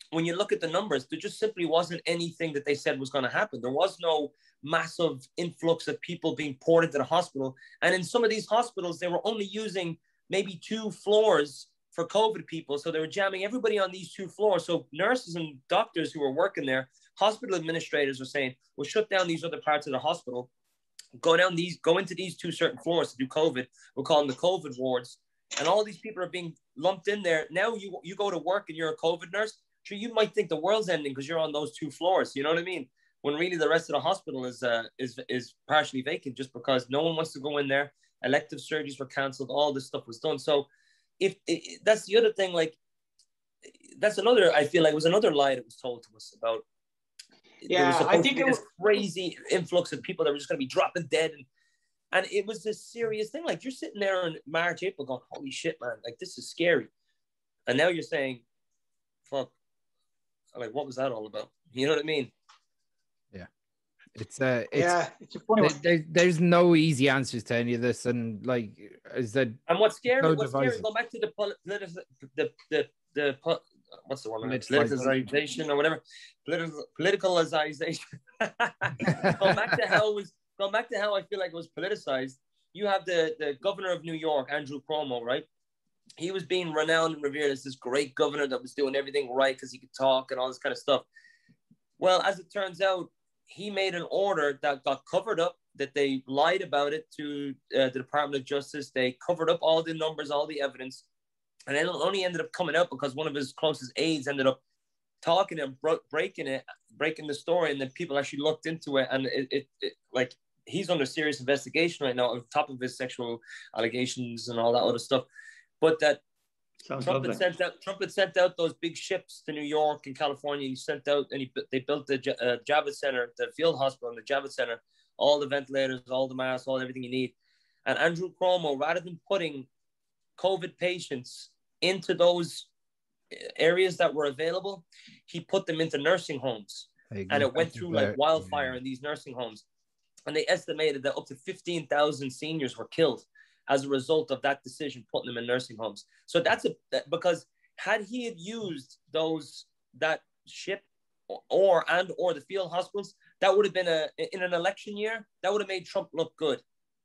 when you look at the numbers, there just simply wasn't anything that they said was going to happen. There was no massive influx of people being poured into the hospital. And in some of these hospitals, they were only using maybe two floors for COVID people. So they were jamming everybody on these two floors. So nurses and doctors who were working there, hospital administrators, are saying, we'll shut down these other parts of the hospital, go into these two certain floors to do COVID. We'll call them the COVID wards. And all these people are being lumped in there. Now you go to work and you're a COVID nurse. Sure, you might think the world's ending because you're on those two floors. You know what I mean? When really the rest of the hospital is partially vacant just because no one wants to go in there. Elective surgeries were canceled. All this stuff was done. So if that's the other thing, like, that's another, I feel like it was another lie that was told to us about. Yeah, I think it was crazy influx of people that were just going to be dropping dead. And it was this serious thing. Like, you're sitting there in March, April going, holy shit, man, like, this is scary. And now you're saying, fuck, like, what was that all about? You know what I mean? Yeah. It's a funny one. There's no easy answers to any of this. And, like, is that, and what's scary, go back to the what's the one? Politicalization or whatever. Politicalization. Go back to how it was Going back to how I feel like it was politicized, you have the governor of New York, Andrew Cuomo, right? He was being renowned and revered as this great governor that was doing everything right because he could talk and all this kind of stuff. Well, as it turns out, he made an order that got covered up, that they lied about it to the Department of Justice. They covered up all the numbers, all the evidence. And it only ended up coming out because one of his closest aides ended up talking and breaking the story. And then people actually looked into it. And it he's under serious investigation right now on top of his sexual allegations and all that other stuff. But that Trump had sent out those big ships to New York and California. He sent out and they built the Javits Center, the field hospital and the Javits Center, all the ventilators, all the masks, all everything you need. And Andrew Cuomo, rather than putting COVID patients into those areas that were available, he put them into nursing homes. And it went through like wildfire in these nursing homes. And they estimated that up to 15,000 seniors were killed as a result of that decision, putting them in nursing homes. So because had he had used that ship or the field hospitals, that would have been in an election year, that would have made Trump look good,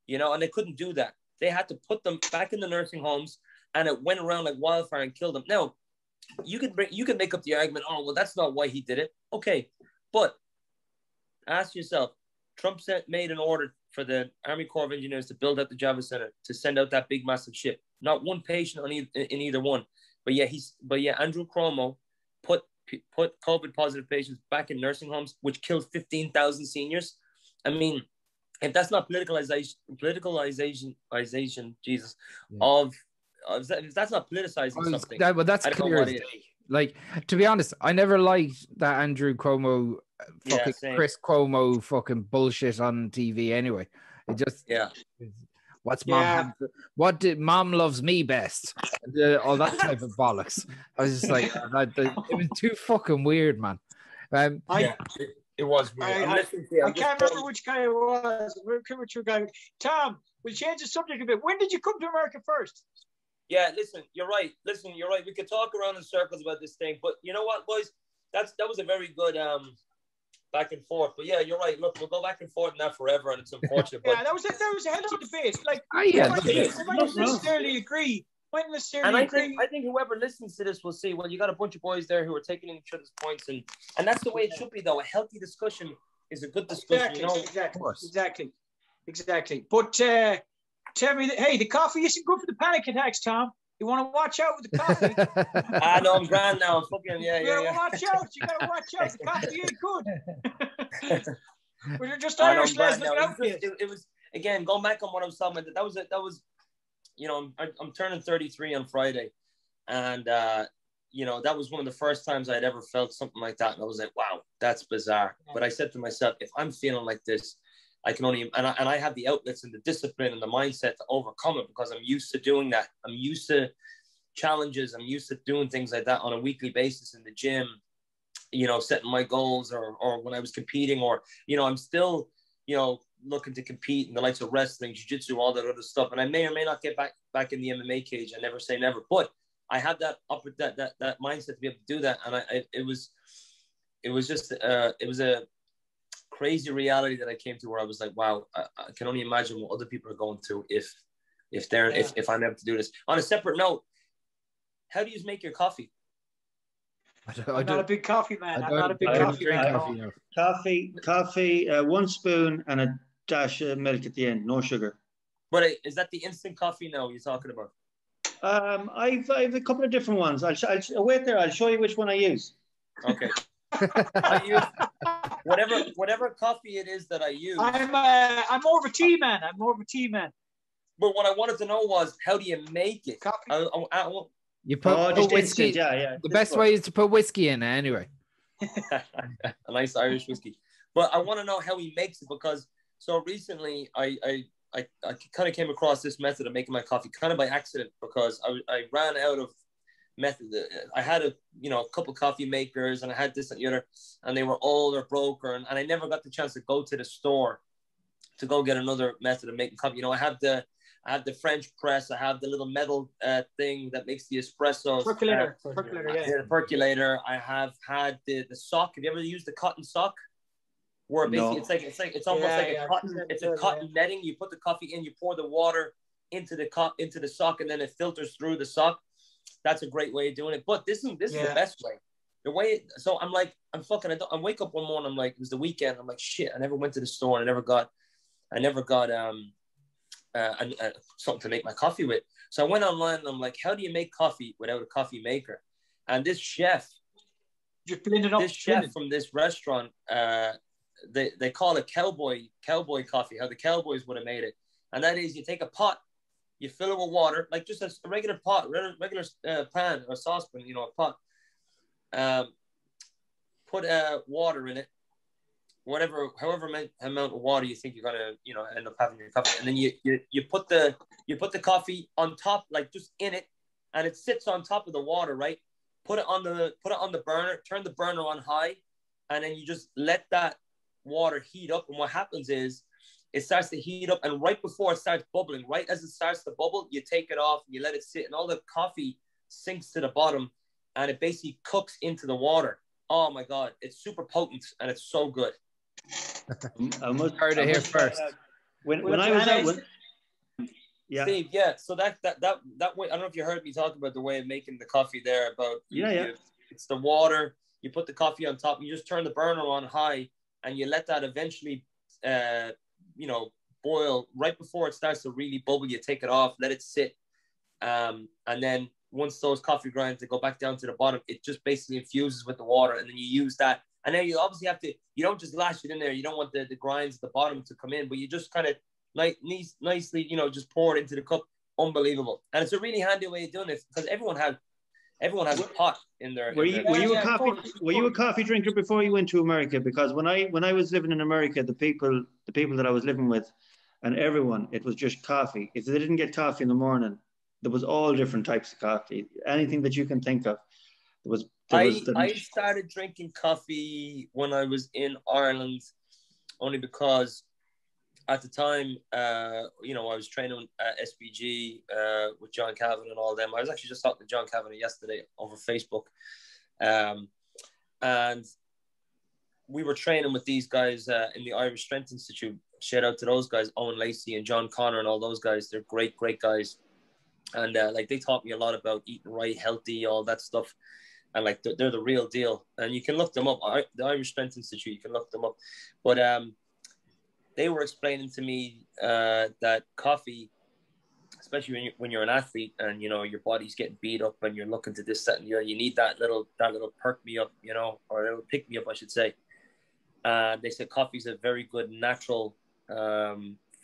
and they couldn't do that. They had to put them back in the nursing homes, and it went around like wildfire and killed them. Now, you can make up the argument, oh, well, that's not why he did it. Okay, but ask yourself, Trump made an order for the Army Corps of Engineers to build out the Javits Center, to send out that big, massive ship. Not one patient in either one. But yeah, Andrew Cuomo put COVID-positive patients back in nursing homes, which killed 15,000 seniors. I mean, if that's not politicalization, Jesus, yeah. If that's not politicizing something. Well, that's clear as day. Like, to be honest, I never liked that Andrew Cuomo, Chris Cuomo fucking bullshit on TV anyway. It just, what did mom loves me best? All that type of bollocks. I was just like, it was too fucking weird, man. It was weird. I can't remember which guy it was. Tom, we'll change the subject a bit. When did you come to America first? Yeah, listen, you're right. We could talk around in circles about this thing, but you know what, boys? That was a very good back and forth. But yeah, you're right. Look, we'll go back and forth now forever, and it's unfortunate. Yeah, but that was a healthy debate. Like, I might not necessarily agree. I think whoever listens to this will see. Well, you got a bunch of boys there who are taking in each other's points, and that's the way it should be, though. A healthy discussion is a good discussion. Exactly. But. Tell me that, hey, the coffee isn't good for the panic attacks, Tom. You want to watch out with the coffee. I know, I'm grand now. I'm fucking, You got to watch out. The coffee ain't good. We're just Irish lads looking out for you. It was, again, going back on what I was talking about, I'm turning 33 on Friday. And, that was one of the first times I'd ever felt something like that. And I was like, wow, that's bizarre. But I said to myself, if I'm feeling like this, I can only, and I have the outlets and the discipline and the mindset to overcome it because I'm used to doing that. I'm used to challenges. I'm used to doing things like that on a weekly basis in the gym, setting my goals or when I was competing or I'm still, looking to compete in the likes of wrestling, jiu-jitsu, all that other stuff. And I may or may not get back in the MMA cage. I never say never, but I had that mindset to be able to do that. And it was a crazy reality that I came to where I was like, wow, I can only imagine what other people are going through if I'm able to do this. On a separate note, how do you make your coffee? I'm not a big coffee man. I'm not a big coffee man. Coffee, one spoon and a dash of milk at the end, no sugar. But is that the instant coffee now you're talking about? I've a couple of different ones. I'll wait there. I'll show you which one I use. Okay. I use whatever coffee it is that I use. I'm more of a tea man. But what I wanted to know was, how do you make it? Coffee. You put whiskey. Yeah. The best way is to put whiskey in there, anyway. A nice Irish whiskey. But I want to know how he makes it because so recently I kind of came across this method of making my coffee kind of by accident because I ran out of method. I had a couple coffee makers and I had this and the other, and they were old or broker, and I never got the chance to go to the store to go get another method of making coffee. I have the French press. I have the little metal thing that makes the espresso percolator. I have had the sock. Have you ever used the cotton sock? where basically it's almost like a cotton netting. You put the coffee in, you pour the water into the cup, into the sock, and then it filters through the sock. That's a great way of doing it. But this is the best way. The way, so I'm like, I wake up one morning, I'm like, it was the weekend. I'm like, shit, I never went to the store. And I never got something to make my coffee with. So I went online and I'm like, how do you make coffee without a coffee maker? And this chef, from this restaurant, they call it cowboy coffee, how the cowboys would have made it. And that is, you take a pot, you fill it with water, like just a regular pot, regular pan or saucepan, you know, a pot. Put water in it, however amount of water you think you're gonna, you know, end up having your coffee, and then you put the coffee on top, like just in it, and it sits on top of the water, right? Put it on the burner, turn the burner on high, and then you just let that water heat up. And what happens is, it starts to heat up, and right before it starts bubbling, right as it starts to bubble, you take it off, and you let it sit, and all the coffee sinks to the bottom. And it basically cooks into the water. Oh my God, it's super potent and it's so good. I heard it here first. So that way, I don't know if you heard me talk about the way of making the coffee there. It's the water. You put the coffee on top, and you just turn the burner on high, and you let that eventually, boil. Right before it starts to really bubble, you take it off, let it sit, and then. Once those coffee grinds, they go back down to the bottom. It just basically infuses with the water, and then you use that. And then you obviously have to, you don't just lash it in there. You don't want the grinds at the bottom to come in, but you just kind of like nicely, you know, just pour it into the cup. Unbelievable. And it's a really handy way of doing it because everyone has a pot in their. Were you a coffee drinker before you went to America? Because when I was living in America, the people that I was living with, and everyone, it was just coffee. If they didn't get coffee in the morning, there was all different types of coffee, anything that you can think of. I started drinking coffee when I was in Ireland, only because at the time, I was training at SBG with John Kavanagh and all them. I was actually just talking to John Kavanagh yesterday over Facebook. And we were training with these guys in the Irish Strength Institute. Shout out to those guys, Owen Lacey and John Connor and all those guys. They're great, great guys. And they taught me a lot about eating right, healthy, all that stuff. And like they're the real deal. And you can look them up. The Irish Strength Institute, you can look them up. But they were explaining to me that coffee, especially when you're an athlete and you know your body's getting beat up and you're looking to this, that, and the other, you need that little perk me up, you know, or a little pick me up, I should say. They said coffee's a very good natural.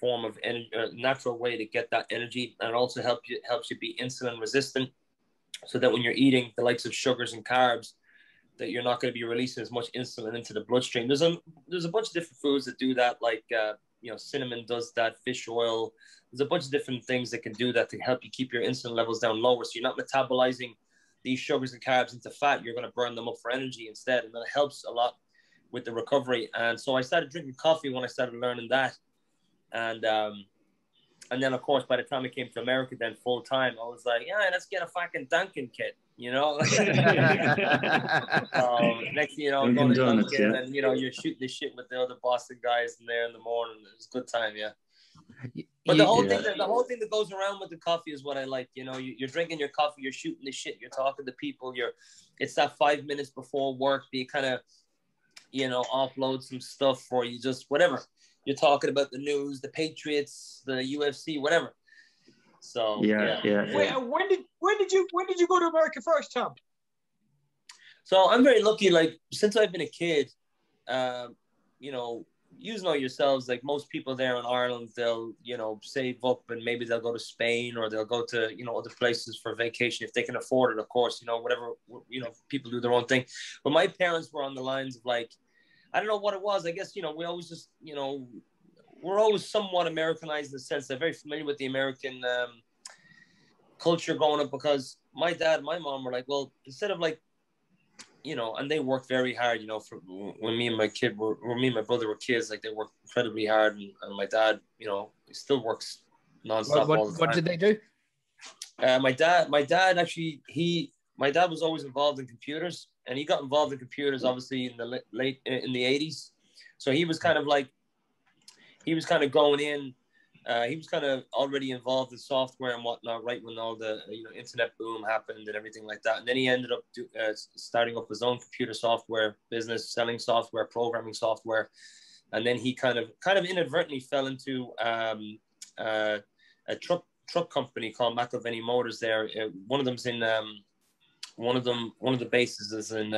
Form of energy, natural way to get that energy, and also helps you be insulin resistant, so that when you're eating the likes of sugars and carbs, that you're not going to be releasing as much insulin into the bloodstream. There's a bunch of different foods that do that, like cinnamon does that, fish oil. There's a bunch of different things that can do that to help you keep your insulin levels down lower, so you're not metabolizing these sugars and carbs into fat. You're going to burn them up for energy instead, and that helps a lot with the recovery. And so I started drinking coffee when I started learning that. And then of course, by the time I came to America, then full time, I was like, yeah, let's get a fucking Dunkin' kit, you know. Next thing you know, I'm going to Dunkin', and you know, you're shooting the shit with the other Boston guys in there in the morning. It was a good time, yeah. But the whole thing that goes around with the coffee is what I like. You know, you're drinking your coffee, you're shooting the shit, you're talking to people. It's that 5 minutes before work that you kind of, you know, offload some stuff, or you just whatever. You're talking about the news, the Patriots, the UFC, whatever. So yeah. When did you go to America first, Tom? So I'm very lucky. Like since I've been a kid, you know yourselves. Like most people there in Ireland, they'll save up and maybe they'll go to Spain or they'll go to other places for vacation if they can afford it. Of course, whatever people do their own thing. But my parents were on the lines of like. I don't know what it was. I guess, we always just, we're always somewhat Americanized in the sense they're very familiar with the American culture growing up, because my dad and my mom were like, well, instead of like, and they worked very hard, for when me and my brother were kids, like they worked incredibly hard. And my dad, he still works nonstop all the time. What did they do? My dad actually, my dad was always involved in computers. And he got involved in computers, obviously, in the late in the 80s. So he was kind of like, he was kind of going in. He was kind of already involved in software and whatnot, right when all the internet boom happened and everything like that. And then he ended up starting up his own computer software business, selling software, programming software. And then he kind of inadvertently fell into a truck company called McIlvenny Motors. There, one of them's in one of the bases is in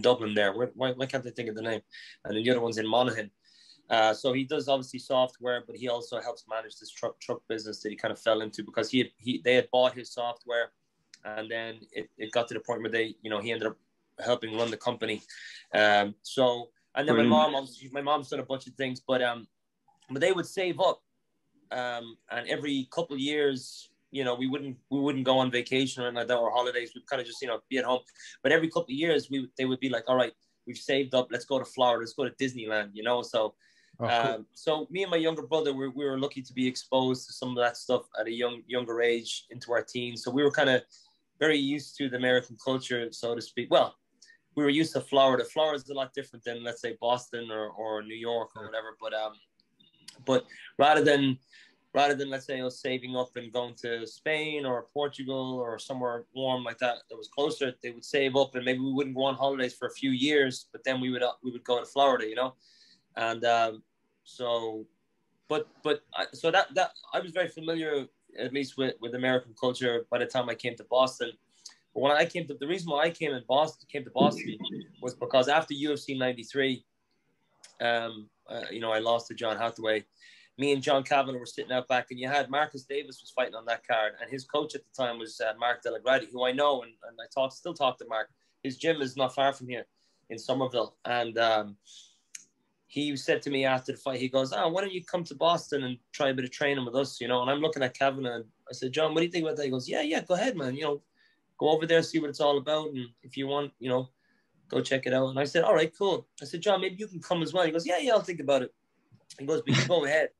Dublin. There, why can't I think of the name? And then the other one's in Monaghan. So he does obviously software, but he also helps manage this truck business that he kind of fell into, because they had bought his software, and then it got to the point where they, he ended up helping run the company. And then my mom's done a bunch of things, but they would save up, and every couple of years, we wouldn't go on vacation or anything like that, or holidays. We'd kind of just be at home. But every couple of years, they would be like, all right, we've saved up. Let's go to Florida. Let's go to Disneyland. So. Oh, cool. So me and my younger brother, we were lucky to be exposed to some of that stuff at a younger age, into our teens. So we were kind of very used to the American culture, so to speak. Well, we were used to Florida. Florida's a lot different than, let's say, Boston or New York or whatever. But rather than let's say saving up and going to Spain or Portugal or somewhere warm like that was closer, they would save up, and maybe we wouldn't go on holidays for a few years, but then we would go to Florida, And so I was very familiar, at least with American culture, by the time I came to Boston. But when I came to, the reason why I came to Boston was because after UFC 93, I lost to John Hathaway. Me and John Kavanagh were sitting out back, and you had Marcus Davis was fighting on that card, and his coach at the time was Mark Delagrati, who I know, and I still talk to Mark. His gym is not far from here in Somerville, and he said to me after the fight, he goes, why don't you come to Boston and try a bit of training with us, And I'm looking at Kavanagh, and I said, John, what do you think about that? He goes, yeah, go ahead, man. Go over there, see what it's all about. And if you want, go check it out. And I said, all right, cool. I said, John, maybe you can come as well. He goes, yeah, I'll think about it. He goes, but you go ahead.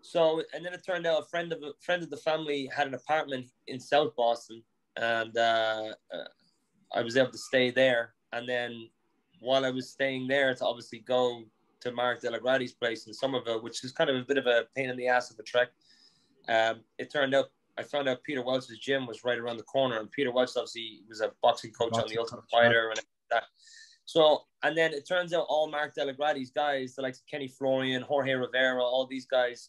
So, and then it turned out a friend of the family had an apartment in South Boston. And I was able to stay there. And then while I was staying there, to obviously go to Mark Delagrati's place in Somerville, which is kind of a bit of a pain in the ass of a trek. It turned out, I found out Peter Welch's gym was right around the corner, and Peter Welch obviously was a boxing coach on The Ultimate Fighter and that. So, and then it turns out all Mark Delagrati's guys, like Kenny Florian, Jorge Rivera, all these guys,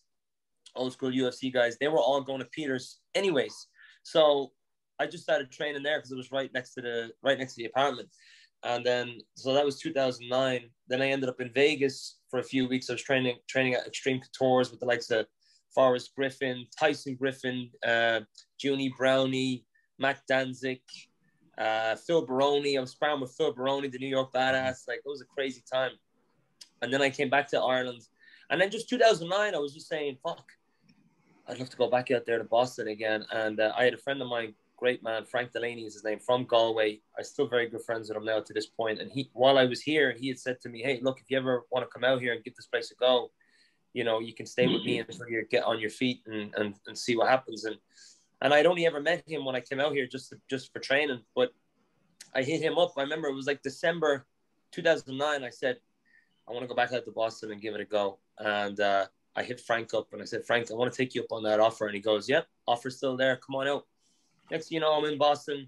old school UFC guys, they were all going to Peter's anyways. So I just started training there because it was right next to the apartment. And then, so that was 2009. Then I ended up in Vegas for a few weeks. I was training at Extreme Couture's with the likes of Forrest Griffin, Tyson Griffin, Junie Brownie, Matt Danzig, Phil Baroni. I was sparring with Phil Baroni, the New York Badass. Like, it was a crazy time. And then I came back to Ireland. And then just 2009, I was just saying, fuck, I'd love to go back out there to Boston again. And I had a friend of mine, great man, Frank Delaney is his name, from Galway. I'm still very good friends with him now to this point. And while I was here, he had said to me, hey, look, if you ever want to come out here and give this place a go, you can stay with me until you get on your feet and see what happens. And I'd only ever met him when I came out here just for training. But I hit him up. I remember it was like December 2009. I said, I want to go back out to Boston and give it a go. And I hit Frank up and I said, Frank, I want to take you up on that offer. And he goes, yep, offer's still there. Come on out. Next, I'm in Boston.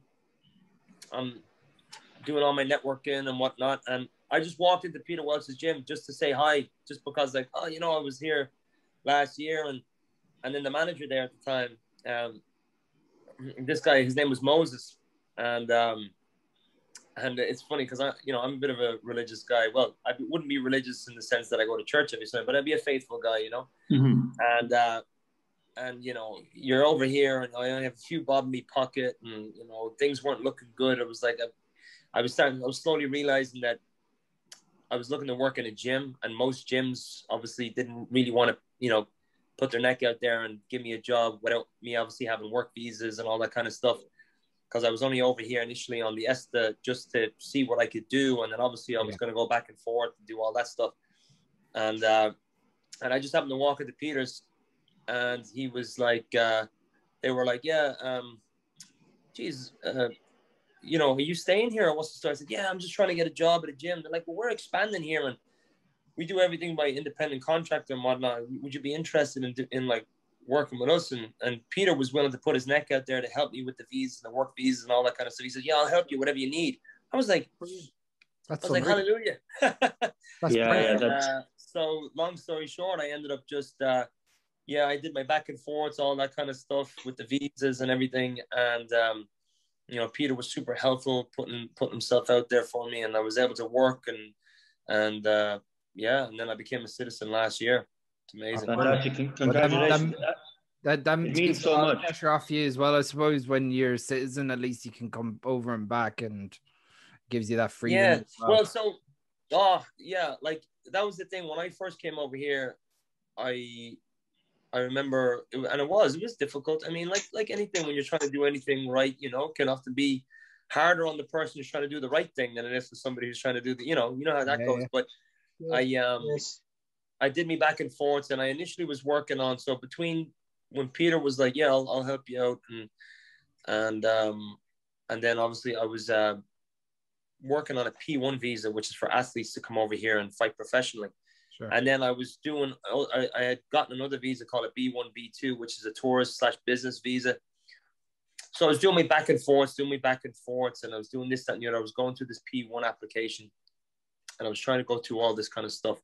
I'm doing all my networking and whatnot. And I just walked into Peter Welch's gym just to say hi, just because, like, I was here last year. And then the manager there at the time, this guy, his name was Moses. And it's funny because, I'm a bit of a religious guy. Well, I wouldn't be religious in the sense that I go to church every Sunday, but I'd be a faithful guy, Mm-hmm. And you're over here, and I only have a few bob in my pocket, and things weren't looking good. It was like I was slowly realizing that I was looking to work in a gym, and most gyms obviously didn't really want to, put their neck out there and give me a job without me obviously having work visas and all that kind of stuff, because I was only over here initially on the ESTA just to see what I could do, and then obviously I was going to go back and forth and do all that stuff, and I just happened to walk into Peter's. And he was like, they were like, you know, are you staying here? And what's the story? I said, yeah, I'm just trying to get a job at a gym. They're like, well, we're expanding here and we do everything by independent contractor and whatnot. Would you be interested in like working with us? And Peter was willing to put his neck out there to help me with the visas and the work visas and all that kind of stuff. He said, yeah, I'll help you, whatever you need. I was like, hallelujah. So long story short, I ended up just, I did my back and forths, all that kind of stuff with the visas and everything. And, you know, Peter was super helpful, putting himself out there for me, and I was able to work and then I became a citizen last year. It's amazing. Congratulations. That means so much. Pressure off you as well, I suppose. When you're a citizen, at least you can come over and back, and gives you that freedom. Yeah. Well, so, like that was the thing when I first came over here. I remember, and it was difficult. I mean, like anything, when you're trying to do anything right, you know, can often be harder on the person who's trying to do the right thing than it is for somebody who's trying to do the, you know how that goes. But yeah. I did me back and forth, and I initially was working on, so between when Peter was like, yeah, I'll help you out. And then obviously I was working on a P1 visa, which is for athletes to come over here and fight professionally. Sure. And then I was doing, I had gotten another visa called a B1, B2, which is a tourist/business visa. So I was doing me back and forth, and I was doing this, that, and the other. I was going through this P1 application, and I was trying to go through all this kind of stuff.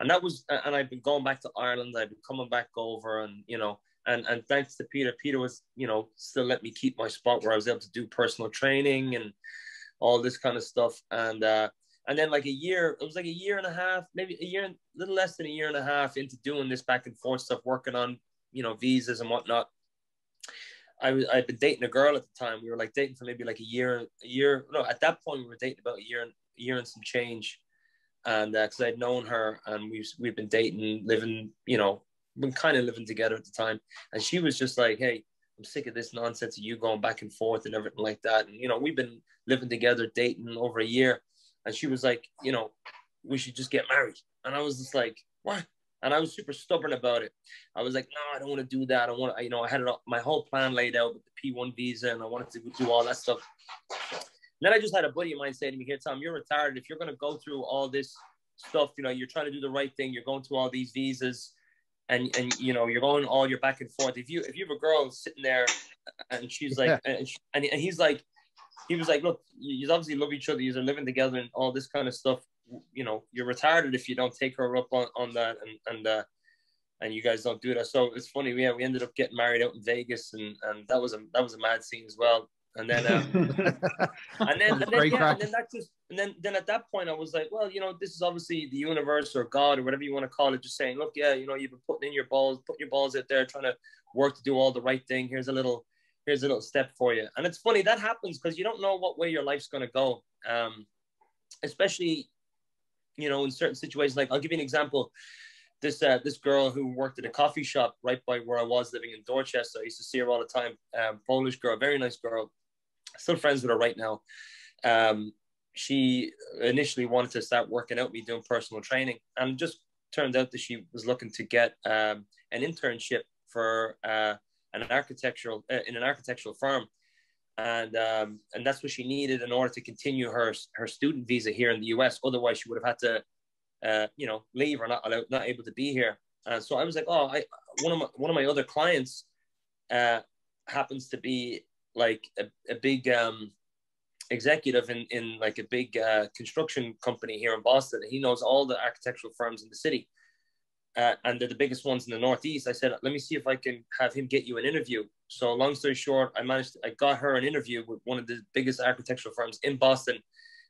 And I've been going back to Ireland. I've been coming back over, and, you know, and thanks to Peter, was, you know, still let me keep my spot where I was able to do personal training and all this kind of stuff. And then like a year and a half, maybe a little less than a year and a half into doing this back and forth stuff, working on, you know, visas and whatnot. I'd been dating a girl at the time. We were like dating for maybe like a year. No, at that point we were dating about a year and some change. And cause I'd known her, and we've been dating, living, you know, been kind of living together at the time. And she was just like, hey, I'm sick of this nonsense of you going back and forth and everything like that. And, you know, we've been living together, dating over a year. And she was like, you know, we should just get married. And I was just like, what? And I was super stubborn about it. I was like, no, I don't want to do that. I had it all, my whole plan laid out with the P1 visa, and I wanted to do all that stuff. And then I just had a buddy of mine say to me, here, Tom, you're retired. If you're going to go through all this stuff, you know, you're trying to do the right thing. You're going through all these visas, and you know, you're going all your back and forth. If you have a girl sitting there, and she's like, and he's like, he was like, look, you obviously love each other. You're living together and all this kind of stuff. You know, you're retarded if you don't take her up on that and you guys don't do that. So it's funny. Yeah, we ended up getting married out in Vegas, and that was a mad scene as well. And then and then at that point I was like, well, you know, this is obviously the universe or God or whatever you want to call it, just saying, look, yeah, you know, you've been putting your balls out there, trying to work to do all the right thing. Here's a little step for you. And it's funny that happens, because you don't know what way your life's going to go. Especially, you know, in certain situations, like I'll give you an example. This girl who worked at a coffee shop right by where I was living in Dorchester, I used to see her all the time. Polish girl, very nice girl. Still friends with her right now. She initially wanted to start working out, me doing personal training, and just turned out that she was looking to get an internship for in an architectural firm, and that's what she needed in order to continue her student visa here in the US. Otherwise, she would have had to, you know, leave or not able to be here. So I was like, one of my other clients happens to be like a big executive in like a big construction company here in Boston. He knows all the architectural firms in the city. And they're the biggest ones in the Northeast. I said, let me see if I can have him get you an interview. So long story short, I got her an interview with one of the biggest architectural firms in Boston.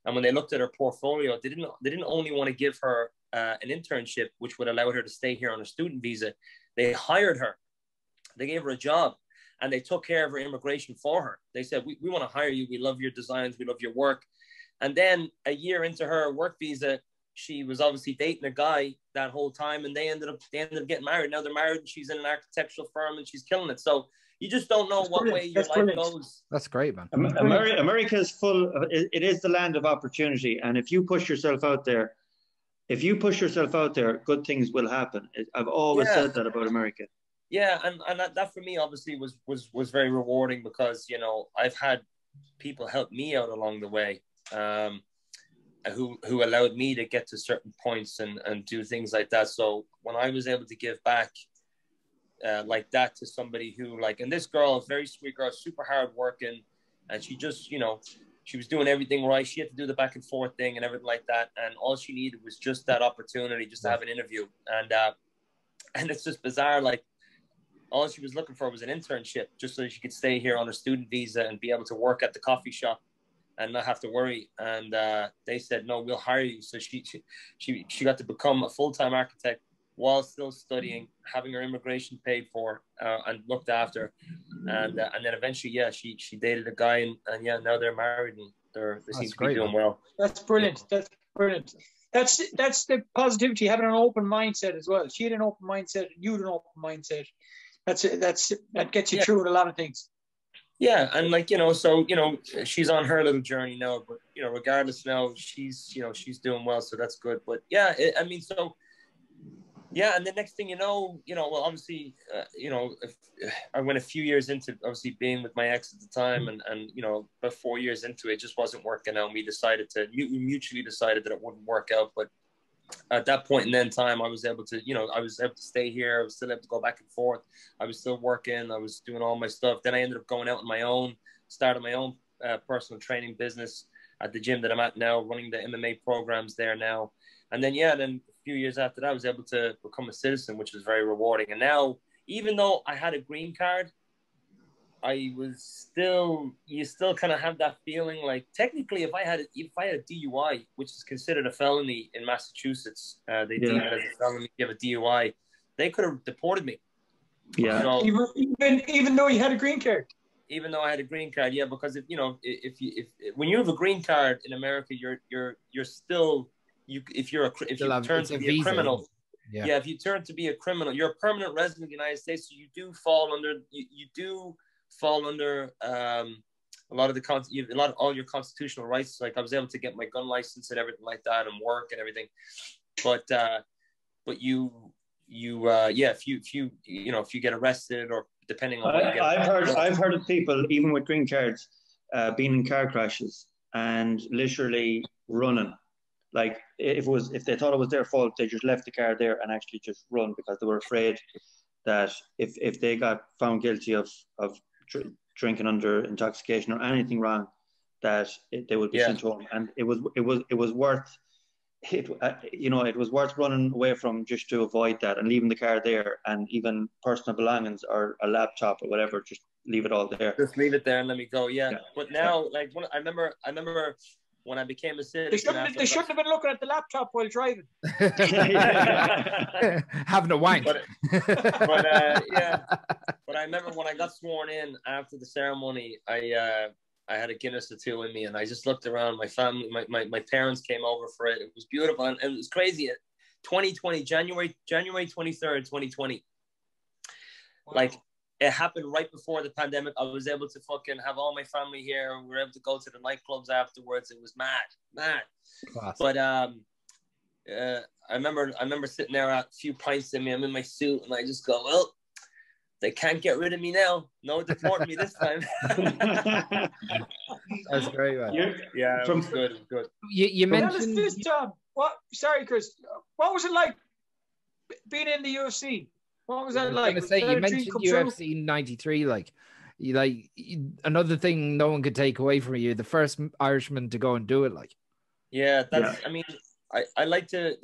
And when they looked at her portfolio, they didn't only want to give her an internship, which would allow her to stay here on a student visa. They hired her. They gave her a job, and they took care of her immigration for her. They said, we want to hire you. We love your designs. We love your work. And then a year into her work visa, she was obviously dating a guy that whole time, and they ended up getting married. Now they're married, and she's in an architectural firm, and she's killing it. So you just don't know what way your life goes. That's great, man. America is full. It is the land of opportunity, and if you push yourself out there, good things will happen. I've always said that about America. Yeah, and that for me obviously was very rewarding, because you know I've had people helped me out along the way, who allowed me to get to certain points and do things like that. So when I was able to give back like that to somebody who, like, and this girl, very sweet girl, super hard working, and she just, you know, she was doing everything right. She had to do the back and forth thing and everything like that. And all she needed was just that opportunity just to have an interview. And it's just bizarre. Like, all she was looking for was an internship just so she could stay here on a student visa and be able to work at the coffee shop and not have to worry. And they said, no, we'll hire you. So she got to become a full-time architect while still studying, having her immigration paid for and looked after. And then eventually, yeah, she dated a guy and yeah, now they're married and they seem to be doing well. That's brilliant. That's brilliant. That's the positivity, having an open mindset as well. She had an open mindset, you had an open mindset. That gets you through with a lot of things. Yeah, and like, you know, so, you know, she's on her little journey now, but, you know, regardless now, she's, you know, she's doing well, so that's good. But yeah, I mean, so, yeah, and the next thing you know, well, obviously, you know, I went a few years into obviously being with my ex at the time, and you know, about 4 years into it, it just wasn't working out. And we decided to, we mutually decided that it wouldn't work out, but at that point in then time, I was able to, you know, I was able to stay here. I was still able to go back and forth. I was still working. I was doing all my stuff. Then I ended up going out on my own, started my own personal training business at the gym that I'm at now, running the MMA programs there now. And then, yeah, then a few years after that, I was able to become a citizen, which was very rewarding. And now, even though I had a green card, I was still, you still kind of have that feeling like technically if I had a DUI, which is considered a felony in Massachusetts, they deem it as a felony if you have a DUI, they could have deported me. Yeah. You know, even though you had a green card. Even though I had a green card, yeah, because if you know, if when you have a green card in America, you're still if you turn to be a criminal. Yeah. If you turn to be a criminal, you're a permanent resident of the United States, so you do fall under a lot of all your constitutional rights. Like I was able to get my gun license and everything like that, and work and everything. But if you get arrested or depending on what you get. I've heard of people even with green cards being in car crashes and literally running. Like if they thought it was their fault, they just left the car there and actually just run because they were afraid that if they got found guilty of drinking under intoxication or anything wrong, that they would be sent home. And it was worth it. You know, it was worth running away from just to avoid that and leaving the car there, and even personal belongings or a laptop or whatever, just leave it all there. Just leave it there and let me go. Yeah. But now, like I remember when I became a citizen, they shouldn't have been looking at the laptop while driving. Having a wank. But I remember when I got sworn in after the ceremony, I had a Guinness or two in me, and I just looked around. My family, my parents came over for it. It was beautiful, and it was crazy. 2020, January 23rd, 2020. Wow. Like, it happened right before the pandemic. I was able to fucking have all my family here, and we were able to go to the nightclubs afterwards. It was mad. Classic. But I remember sitting there at a few pints in me. I'm in my suit, and I just go, well, they can't get rid of me now. No deporting me this time. That's very well. Yeah, it was good. It was good. You mentioned this job. What? Sorry, Chris. What was it like being in the UFC? What was that like? You mentioned UFC 93. Another thing no one could take away from you, the first Irishman to go and do it. I mean, I like to.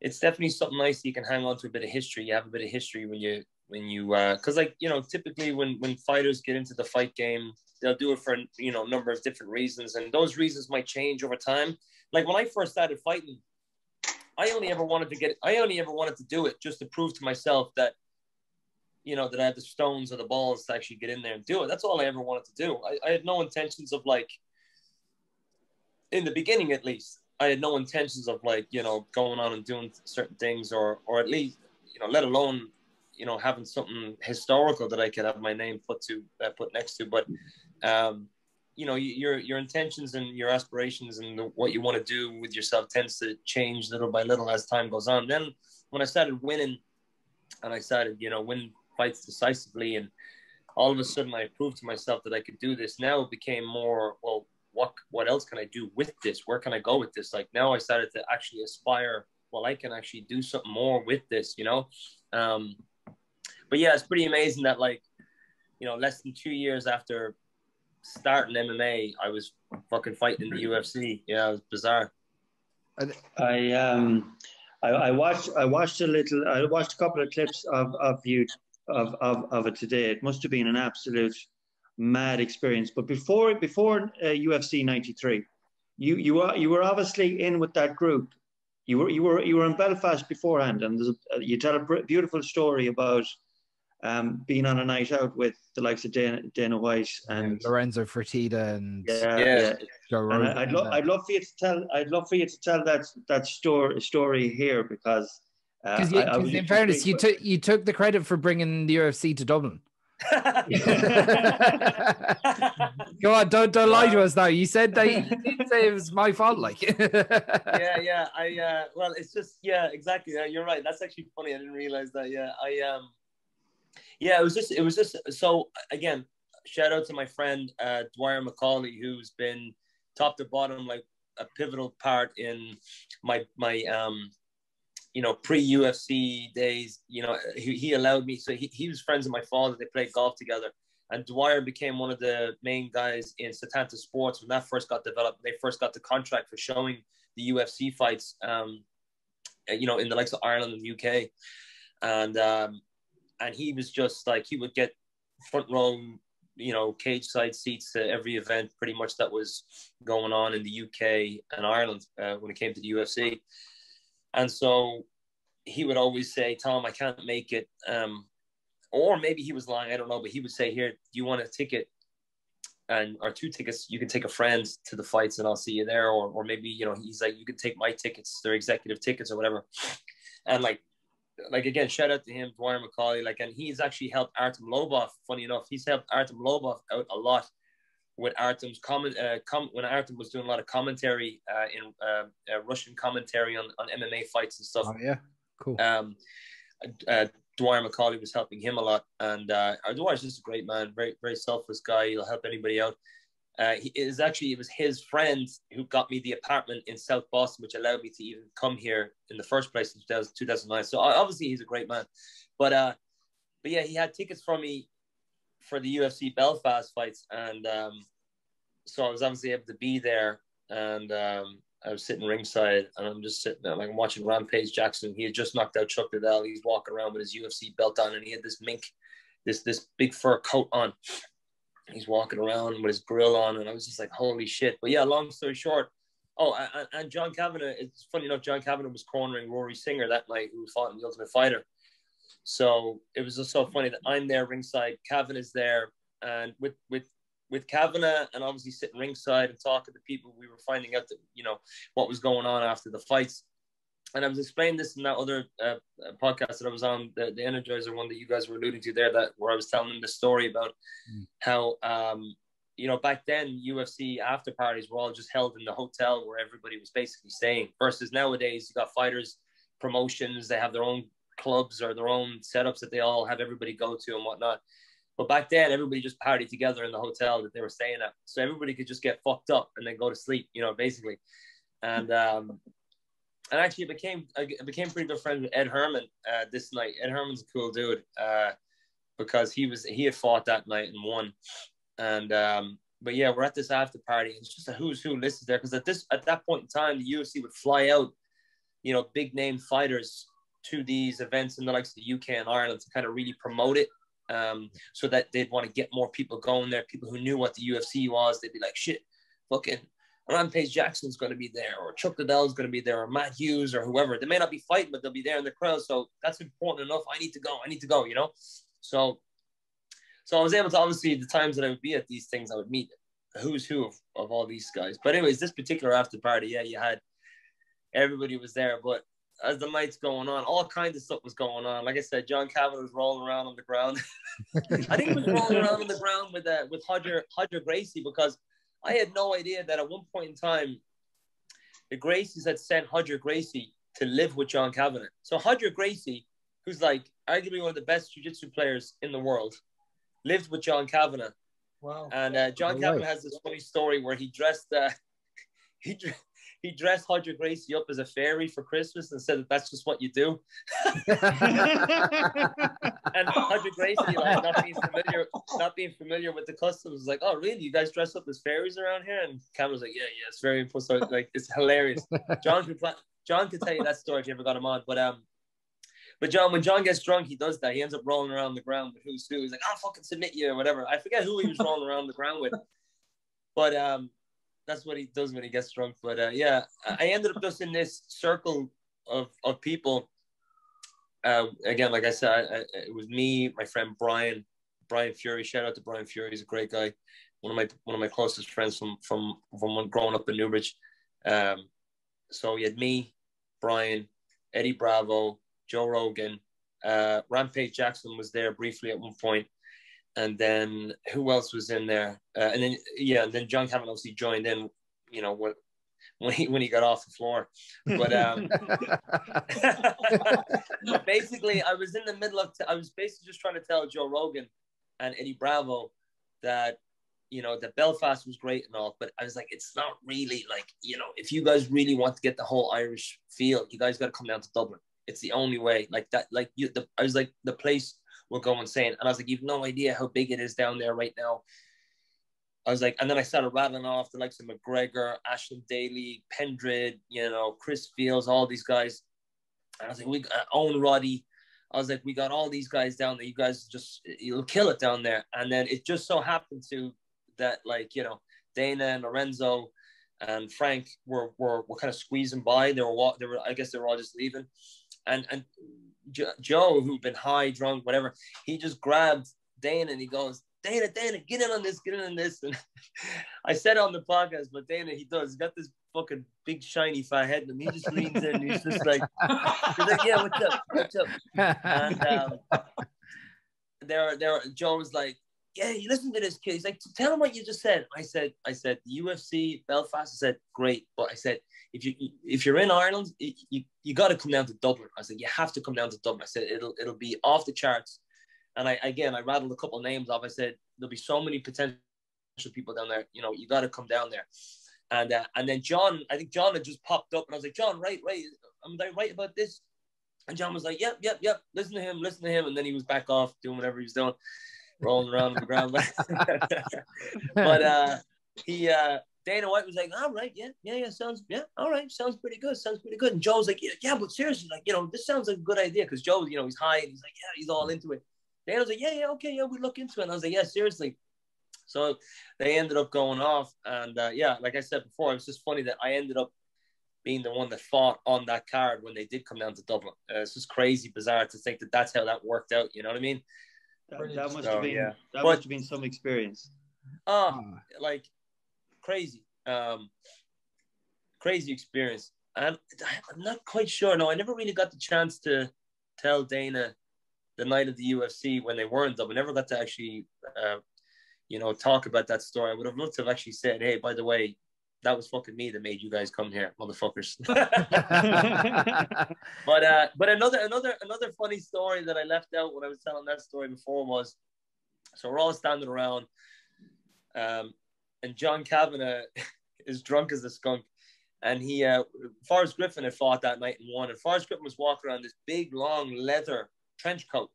It's definitely something nice. You can hang on to a bit of history. You have a bit of history when you because, like, you know, typically when fighters get into the fight game, they'll do it for, you know, a number of different reasons, and those reasons might change over time. Like when I first started fighting, I only ever wanted to do it just to prove to myself that, you know, that I had the stones or the balls to actually get in there and do it. That's all I ever wanted to do. I had no intentions of, like, in the beginning at least, I had no intentions of, like, you know, going on and doing certain things or at least, you know, let alone, you know, having something historical that I could have my name put next to. But, you know, your intentions and your aspirations and what you want to do with yourself tends to change little by little as time goes on. Then when I started winning, and I started, you know, winning fights decisively, and all of a sudden I proved to myself that I could do this. Now it became more, well, what else can I do with this? Where can I go with this? Like, now I started to actually aspire, well, I can actually do something more with this, you know? But yeah, it's pretty amazing that, like, you know, less than 2 years after starting MMA, I was fucking fighting in the UFC. Yeah, it was bizarre. I watched a couple of clips of you of it today. It must have been an absolute mad experience. But before UFC 93, you were obviously in with that group. You were in Belfast beforehand, and there's you tell a beautiful story about being on a night out with the likes of Dana White and Lorenzo Fertitta and Joe Rogan. And I'd love for you to tell that story here, because in fairness, you took the credit for bringing the UFC to Dublin. Go on, don't lie to us now. You said you didn't say it was my fault, like. Yeah. Well, it's just, yeah, exactly. You're right. That's actually funny. I didn't realize that. Yeah, yeah, it was just so, again, shout out to my friend Dwyer McCauley, who's been top to bottom like a pivotal part in my you know, pre-UFC days. You know, he allowed me, so he was friends with my father, they played golf together, and Dwyer became one of the main guys in Satanta Sports when that first got developed. They first got the contract for showing the UFC fights, you know, in the likes of Ireland and UK, and he was just like, he would get front row, you know, cage side seats to every event pretty much that was going on in the UK and Ireland when it came to the UFC. And so he would always say, Tom, I can't make it. Or maybe he was lying, I don't know. But he would say, here, do you want a ticket or 2 tickets? You can take a friend to the fights and I'll see you there. Or maybe, you know, he's like, you can take my tickets, they're executive tickets or whatever. And like again, shout out to him, Dwyer McCauley. Like, and he's actually helped Artem Lobov. Funny enough, he's helped Artem Lobov out a lot with Artem's when Artem was doing a lot of commentary in Russian commentary on MMA fights and stuff. Oh yeah, cool. Dwyer McCauley was helping him a lot, and Dwyer's just a great man, very very selfless guy. He'll help anybody out. It was his friend who got me the apartment in South Boston, which allowed me to even come here in the first place in 2009. So obviously he's a great man, but yeah, he had tickets for me for the UFC Belfast fights, and so I was obviously able to be there, and I was sitting ringside, and I'm just sitting there, like, I'm watching Rampage Jackson. He had just knocked out Chuck Liddell. He's walking around with his UFC belt on, and he had this this big fur coat on. He's walking around with his grill on, and I was just like, holy shit. But yeah, long story short, and John Kavanagh, it's funny enough, John Kavanagh was cornering Rory Singer that night, who fought in The Ultimate Fighter. So it was just so funny that I'm there ringside, Kavanagh's there, and with Kavanagh, and obviously sitting ringside and talking to people, we were finding out that, you know, what was going on after the fights. And I was explaining this in that other podcast that I was on, the Energizer one that you guys were alluding to there, where I was telling them the story about how, you know, back then UFC after parties were all just held in the hotel where everybody was basically staying, versus nowadays you got fighters, promotions, they have their own clubs or their own setups that they all have everybody go to and whatnot. But back then everybody just partied together in the hotel that they were staying at. So everybody could just get fucked up and then go to sleep, you know, basically. And actually, I became pretty good friends with Ed Herman this night. Ed Herman's a cool dude because he had fought that night and won. And but yeah, we're at this after party. It's just a who's who list is there, because at that point in time, the UFC would fly out, you know, big name fighters to these events in the likes of the UK and Ireland to kind of really promote it, so that they'd want to get more people going there. People who knew what the UFC was, they'd be like, shit, fucking Rampage Jackson's going to be there, or Chuck Liddell's going to be there, or Matt Hughes, or whoever. They may not be fighting, but they'll be there in the crowd. So that's important enough. I need to go, you know? So I was able to, obviously, the times that I would be at these things, I would meet who's who of all these guys. But anyways, this particular after party, yeah, you had, everybody was there. But as the night's going on, all kinds of stuff was going on. Like I said, John Kavanagh was rolling around on the ground. I think he was rolling around on the ground with Roger Gracie, because I had no idea that at one point in time, the Gracies had sent Roger Gracie to live with John Kavanagh. So Roger Gracie, who's like arguably one of the best jiu-jitsu players in the world, lived with John Kavanagh. Wow. And John Kavanagh has this funny story where he dressed he dressed Roger Gracie up as a fairy for Christmas and said that that's just what you do. And Roger Gracie, like, not being familiar with the customs, was like, "Oh, really? You guys dress up as fairies around here?" And Kavanaugh's like, "Yeah, it's very important." So, like, it's hilarious. John could tell you that story if you ever got him on. But John, when John gets drunk, he does that. He ends up rolling around the ground with who's who. He's like, "I'll fucking submit you," or whatever. I forget who he was rolling around the ground with, but that's what he does when he gets drunk. But yeah, I ended up just in this circle of people. Again, like I said, it was me, my friend Brian Fury. Shout out to Brian Fury; he's a great guy. One of my closest friends from growing up in Newbridge. So you had me, Brian, Eddie Bravo, Joe Rogan, Rampage Jackson was there briefly at one point, and then who else was in there? And then John Kavanagh obviously joined in, you know, when he got off the floor. But basically, I was in the middle of I was basically just trying to tell Joe Rogan and Eddie Bravo that, you know, that Belfast was great and all, but I was like, it's not really like, you know, if you guys really want to get the whole Irish feel, you guys got to come down to Dublin. It's the only way. Like that, like you. I was like, the place will go insane, and I was like, you've no idea how big it is down there right now. I was like, and then I started rattling off the likes of McGregor, Aisling Daly, Pendred, you know, Chris Fields, all these guys. And I was like, we got Owen Roddy. I was like, we got all these guys down there. You guys just, you'll kill it down there. And then it just so happened to that, like, you know, Dana and Lorenzo and Frank were kind of squeezing by. They were I guess they were all just leaving. And Joe, who'd been high, drunk, whatever, he just grabbed Dana and he goes, Dana, get in on this. And I said on the podcast, but Dana, he's got this fucking big, shiny, fat head, and he just leans in and he's just like, yeah, what's up? And Joe was like, yeah, you listen to this kid. He's like, tell him what you just said. I said, UFC Belfast. I said, great, but I said, if you're in Ireland, you got to come down to Dublin. I said, you have to come down to Dublin. I said, it'll be off the charts. And I rattled a couple of names off. I said, there'll be so many potential people down there. You know, you got to come down there. And then John, I think John had just popped up, and I was like, John, right, am I right about this? And John was like, yep. Listen to him. And then he was back off doing whatever he was doing. Rolling around on the ground, but Dana White was like, "All right, yeah, sounds pretty good, And Joe was like, "Yeah, but seriously, like, you know, this sounds like a good idea," because Joe, you know, he's high and he's like, "Yeah, he's all into it." Dana was like, "Yeah, okay, we look into it." And I was like, "Yeah, seriously." So they ended up going off, and yeah, like I said before, it was just funny that I ended up being the one that fought on that card when they did come down to Dublin. It's just crazy, bizarre to think that that's how that worked out. You know what I mean? That must have been must have been some experience. Like crazy. Crazy experience. And I'm not quite sure. No, I never really got the chance to tell Dana the night of the UFC when they were in Dublin. I never got to actually talk about that story. I would have loved to have actually said, hey, by the way, that was fucking me that made you guys come here, motherfuckers. But another funny story that I left out when I was telling that story before was, so we're all standing around, and John Kavanagh is drunk as a skunk, and he Forrest Griffin had fought that night and won, and Forrest Griffin was walking around this big long leather trench coat,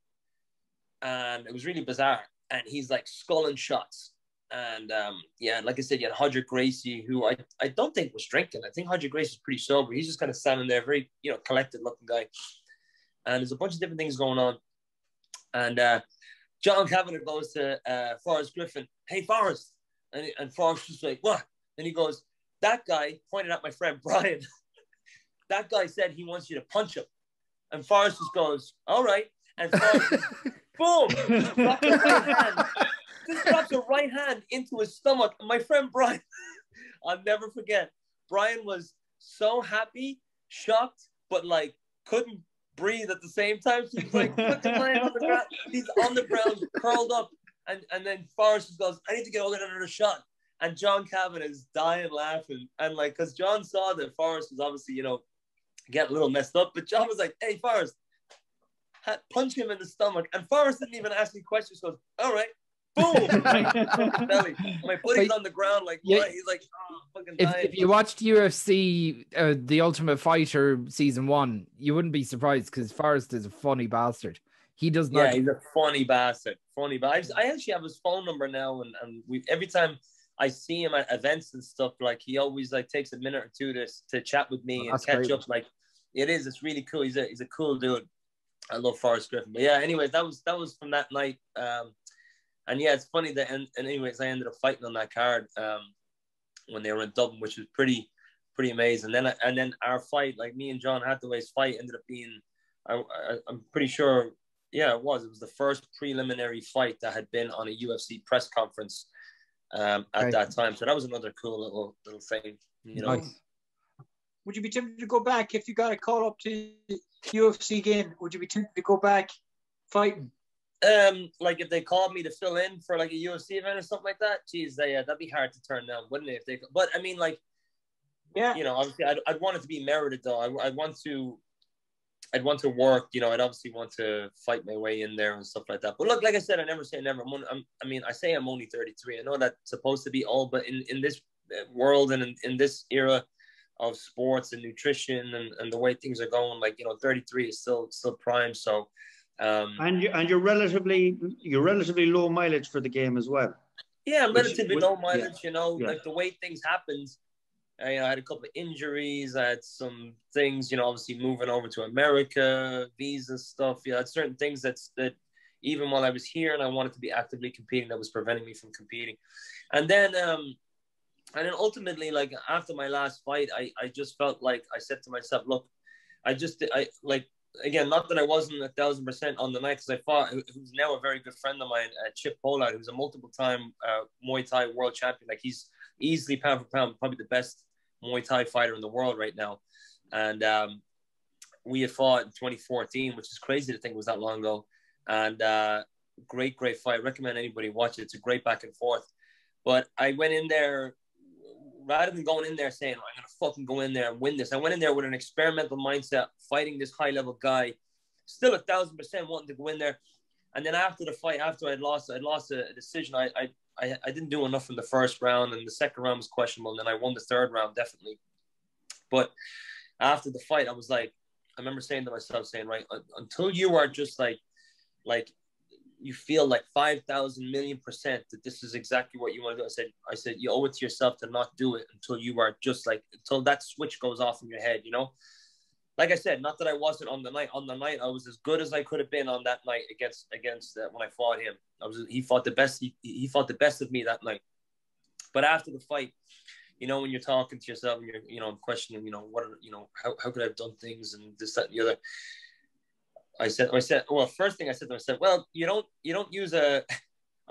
and it was really bizarre, and he's like sculling shots. And yeah, like I said, you had Roger Gracie, who I don't think was drinking. I think Roger Gracie is pretty sober. He's just kind of standing there, very, you know, collected looking guy. And there's a bunch of different things going on. And John Kavanagh goes to Forrest Griffin, hey, Forrest. And Forrest is like, what? And he goes, that guy pointed at my friend Brian. That guy said he wants you to punch him. And Forrest just goes, all right. And Forrest goes, boom. Just drops a right hand into his stomach. My friend Brian, I'll never forget. Brian was so happy, shocked, but like couldn't breathe at the same time. So he's like, put the man on the ground. He's on the ground, curled up. And then Forrest goes, I need to get another shot. And John Kavanagh is dying laughing. And like, because John saw that Forrest was obviously, you know, getting a little messed up. But John was like, hey, Forrest, punch him in the stomach. And Forrest didn't even ask me questions. He goes, all right. boom! My footy's on the ground, like, yeah, he's like, oh, fucking dying. If you watched UFC, The Ultimate Fighter Season 1, you wouldn't be surprised, because Forrest is a funny bastard. He does not... Yeah, he's a funny bastard. Funny bastard. I actually have his phone number now, and we, every time I see him at events and stuff, like, he always, like, takes a minute or two to chat with me and catch up, like, it is. It's really cool. He's a cool dude. I love Forrest Griffin. But yeah, anyways, that was from that night. And yeah, it's funny that and anyways, I ended up fighting on that card when they were in Dublin, which was pretty amazing. And then our fight, like me and John Hathaway's fight, ended up being, I'm pretty sure, yeah, it was. It was the first preliminary fight that had been on a UFC press conference at that time. So that was another cool little thing, you know. Nice. Would you be tempted to go back if you got a call up to UFC again? Would you be tempted to go back fighting? Like if they called me to fill in for like a UFC event or something like that, geez, that'd be hard to turn down, wouldn't it? If they, but I mean, like, yeah, you know, obviously, I'd want it to be merited though. I'd want to work, you know. I'd obviously want to fight my way in there and stuff like that. But look, like I said, I never say never. I say I'm only 33. I know that's supposed to be old, but in this world and in this era of sports and nutrition and the way things are going, like, you know, 33 is still prime. So, and you're relatively low mileage for the game as well. Yeah, relatively low mileage. Yeah, you know, yeah, like the way things happened. I had a couple of injuries. I had some things, you know, obviously moving over to America, visa stuff. You know, I had certain things that even while I was here and I wanted to be actively competing, that was preventing me from competing. And then ultimately, like after my last fight, I just felt like I said to myself, look, again, not that I wasn't 1,000% on the night, because I fought who's now a very good friend of mine, Chip Pollard, who's a multiple-time Muay Thai world champion. Like he's easily, pound for pound, probably the best Muay Thai fighter in the world right now. And we had fought in 2014, which is crazy to think it was that long ago. And great fight. Recommend anybody watch it. It's a great back and forth. But I went in there, rather than going in there saying, oh, I'm going to fucking go in there and win this, I went in there with an experimental mindset, fighting this high-level guy, still 1,000% wanting to go in there. And then after the fight, after I'd lost a decision, I didn't do enough in the first round, and the second round was questionable, and then I won the third round, definitely. But after the fight, I was like, I remember saying to myself, right, until you are just like, you feel like 5,000,000,000% that this is exactly what you want to do. I said, you owe it to yourself to not do it until that switch goes off in your head, you know? Like I said, not that I wasn't on the night. On the night, I was as good as I could have been on that night against when I fought him. He fought the best. He fought the best of me that night. But after the fight, you know, when you're talking to yourself and you're, you know, questioning, you know, how could I have done things and this, that, and the other. Well, first thing I said to myself, well, you don't use a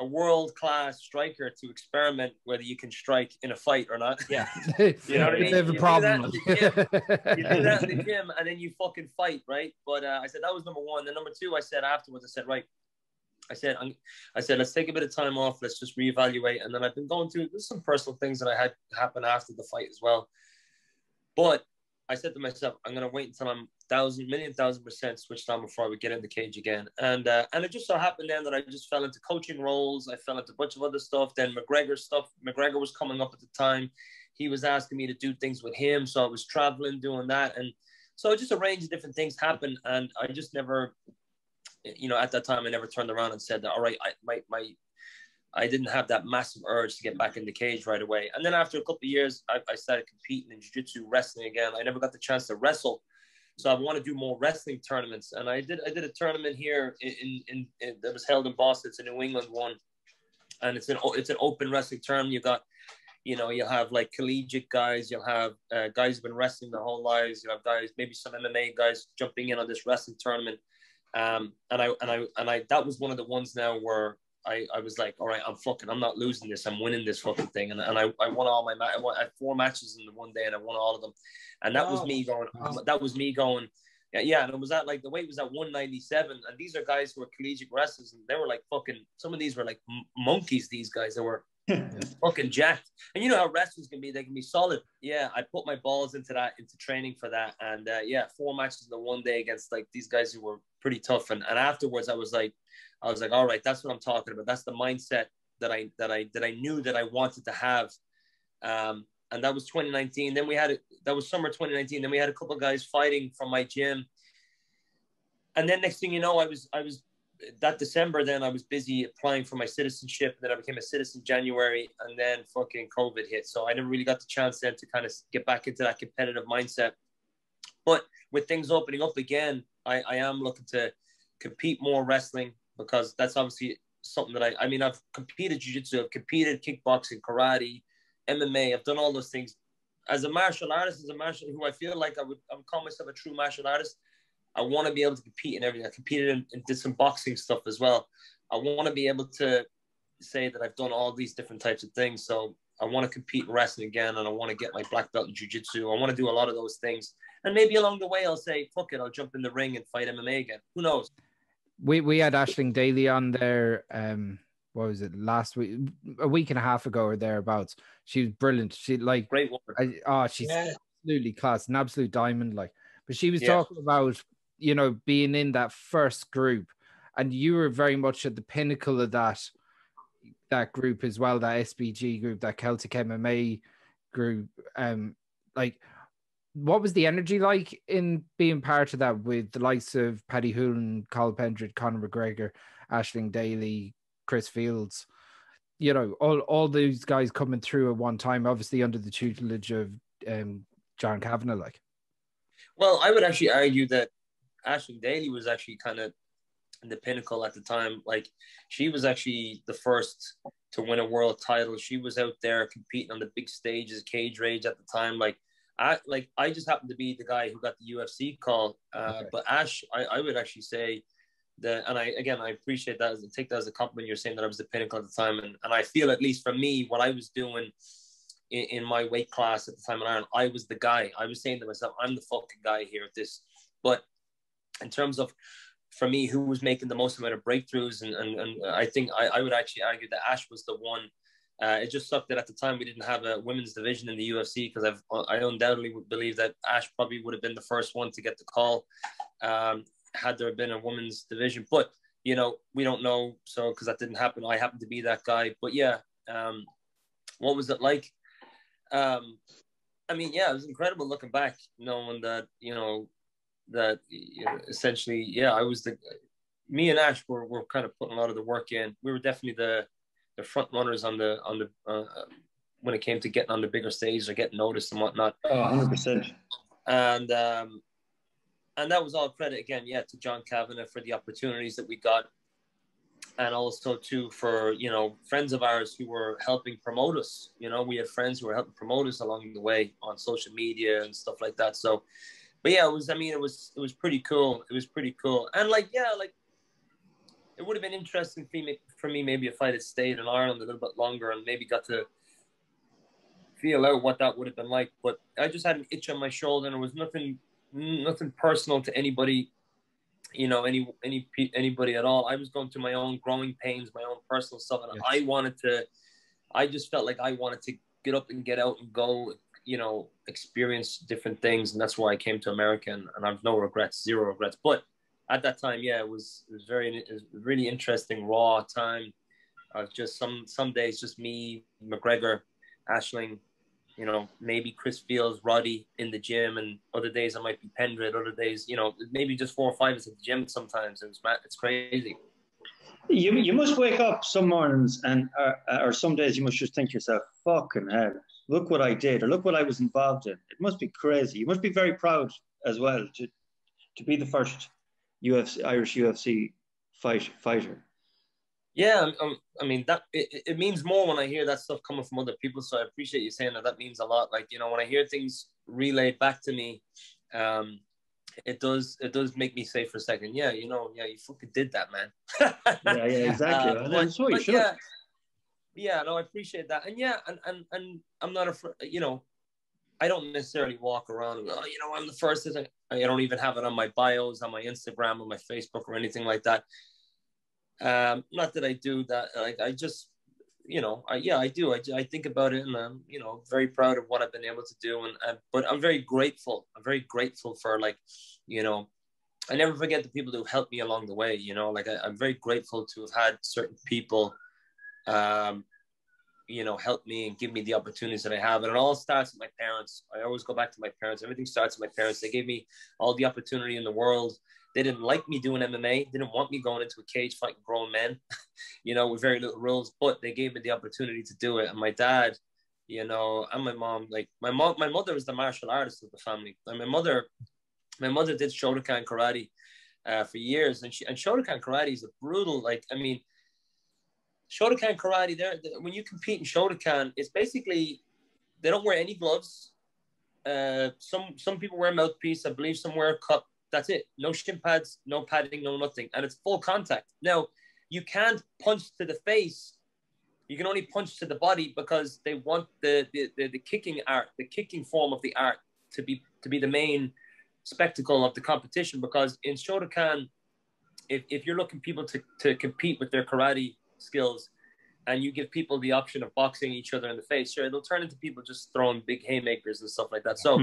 world-class striker to experiment whether you can strike in a fight or not. Yeah. You know what I mean? They have a problem. You do that in the gym and then you fucking fight, right? But I said, that was number one. Then number two, I said afterwards, I said, let's take a bit of time off. Let's just reevaluate. And then I've been going through some personal things that I had happen after the fight as well. But I said to myself, I'm going to wait until I'm 1,000,000,000% switched on before I would get in the cage again. And it just so happened then that I just fell into coaching roles. I fell into a bunch of other stuff. Then McGregor was coming up at the time. He was asking me to do things with him. So I was traveling, doing that. And so just a range of different things happened. And I just never, you know, at that time, I never turned around and said that, all right, I didn't have that massive urge to get back in the cage right away. And then after a couple of years, I started competing in jiu-jitsu, wrestling again. I never got the chance to wrestle. So I want to do more wrestling tournaments. And I did a tournament here that was held in Boston. It's a New England one. And it's an open wrestling tournament. You got, you know, you'll have like collegiate guys. You'll have guys who've been wrestling their whole lives. You'll have guys, maybe some MMA guys jumping in on this wrestling tournament. And that was one of the ones now where I was like, all right, I'm not losing this. I'm winning this fucking thing. And I won all my matches. I had 4 matches in the one day and I won all of them. And that was me going, yeah. And it was at like, the weight was at 197. And these are guys who are collegiate wrestlers. And they were like fucking, some of these were like monkeys, these guys that were It's fucking jacked. And you know how wrestlers can be, they can be solid. Yeah, I put my balls into that, into training for that. And yeah, 4 matches in the one day against like these guys who were pretty tough. And afterwards I was like, all right, that's what I'm talking about. That's the mindset that I knew that I wanted to have. And that was 2019. Then we had it, that was summer 2019. Then we had a couple of guys fighting from my gym. And then next thing you know, I was that December, then I was busy applying for my citizenship. Then I became a citizen January, and then fucking COVID hit. So I never really got the chance then to kind of get back into that competitive mindset. But with things opening up again, I am looking to compete more wrestling, because that's obviously something that I mean, I've competed jiu-jitsu, I've competed kickboxing, karate, MMA. I've done all those things as a martial artist, who I feel like I would call myself a true martial artist. I want to be able to compete in everything. I competed and did some boxing stuff as well. I want to be able to say that I've done all these different types of things. So I want to compete in wrestling again, and I want to get my black belt in jiu-jitsu. I want to do a lot of those things. And maybe along the way, I'll say, fuck it, I'll jump in the ring and fight MMA again. Who knows? We had Aisling Daly on there, what was it, last week, a week and a half ago or thereabouts. She was brilliant. She like, great woman. She's absolutely class, an absolute diamond. Like, but she was talking about, you know, being in that first group, and you were very much at the pinnacle of that group as well, that SBG group, that Celtic MMA group. Like, what was the energy like in being part of that with the likes of Paddy Holohan, Cathal Pendred, Conor McGregor, Aisling Daly, Chris Fields, you know, all those guys coming through at one time, obviously under the tutelage of John Kavanagh, like? Well, I would actually argue that Aisling Daly was actually kind of in the pinnacle at the time. Like, she was actually the first to win a world title. She was out there competing on the big stages, Cage Rage at the time. I just happened to be the guy who got the UFC call. Okay. But Ash, I would actually say that, and I appreciate that, as I take that as a compliment. You're saying that I was the pinnacle at the time, and I feel, at least for me, what I was doing in my weight class at the time in Ireland, I was the guy. I was saying to myself, I'm the fucking guy here at this. But in terms of, for me, who was making the most amount of breakthroughs, and I think I would actually argue that Ash was the one. It just sucked that at the time we didn't have a women's division in the UFC, because I undoubtedly would believe that Ash probably would have been the first one to get the call had there been a women's division. But, you know, we don't know, so because that didn't happen. I happened to be that guy. But, yeah, what was it like? I mean, yeah, it was incredible looking back, knowing that, you know, essentially, yeah, I was me and Ash were kind of putting a lot of the work in. We were definitely the front runners on the when it came to getting on the bigger stage or getting noticed and whatnot. Oh, 100%. And that was all credit again, yeah, to John Kavanagh for the opportunities that we got, and also too for, you know, friends of ours who were helping promote us. You know, we had friends who were helping promote us along the way on social media and stuff like that. So. But yeah, it was pretty cool. It was pretty cool. And it would have been interesting for me maybe if I had stayed in Ireland a little bit longer and maybe got to feel out what that would have been like. But I just had an itch on my shoulder, and it was nothing personal to anybody, you know, anybody at all. I was going through my own growing pains, my own personal stuff, and I just felt like I wanted to get up and get out and go, you know, experience different things. And that's why I came to America, and I've no regrets, zero regrets. But at that time, yeah, it was really interesting, raw time. Just some days, just me, McGregor, Aisling, you know, maybe Chris Fields, Roddy in the gym, and other days I might be Pendred, other days, you know, maybe just 4 or 5 at the gym sometimes. It's crazy. You must wake up some mornings and or some days you must just think to yourself, fucking hell, look what I did, or look what I was involved in. It must be crazy. You must be very proud as well to be the first Irish UFC fighter. Yeah, I mean, that it means more when I hear that stuff coming from other people. So I appreciate you saying that. That means a lot. Like, you know, when I hear things relayed back to me, it does make me say for a second, yeah, you know, yeah, you fucking did that, man. yeah, exactly. Yeah, no, I appreciate that. And yeah, and I'm not afraid, you know, I don't necessarily walk around and go, oh, you know, I'm the first. I don't even have it on my bios, on my Instagram, on my Facebook or anything like that. Not that I do that. Like, I just, you know, I do. I think about it, and I'm, you know, very proud of what I've been able to do. And but I'm very grateful. I'm very grateful for, like, you know, I never forget the people who helped me along the way. You know, like I'm very grateful to have had certain people, you know, help me and give me the opportunities that I have. And it all starts with my parents. I always go back to my parents. Everything starts with my parents. They gave me all the opportunity in the world. They didn't like me doing MMA. Didn't want me going into a cage fighting grown men, you know, with very little rules. But they gave me the opportunity to do it. And my dad, you know, and my mom, like my mother is the martial artist of the family. And my mother did Shotokan karate for years, and Shotokan karate is a brutal, like, I mean, Shotokan karate. When you compete in Shotokan, it's basically they don't wear any gloves. Some people wear a mouthpiece. I believe some wear a cup. That's it. No shin pads, no padding, no nothing. And it's full contact. Now, you can't punch to the face. You can only punch to the body because they want the kicking art, the kicking form of the art to be the main spectacle of the competition. Because in Shotokan, if you're looking people to compete with their karate skills and you give people the option of boxing each other in the face, sure, it'll turn into people just throwing big haymakers and stuff like that. So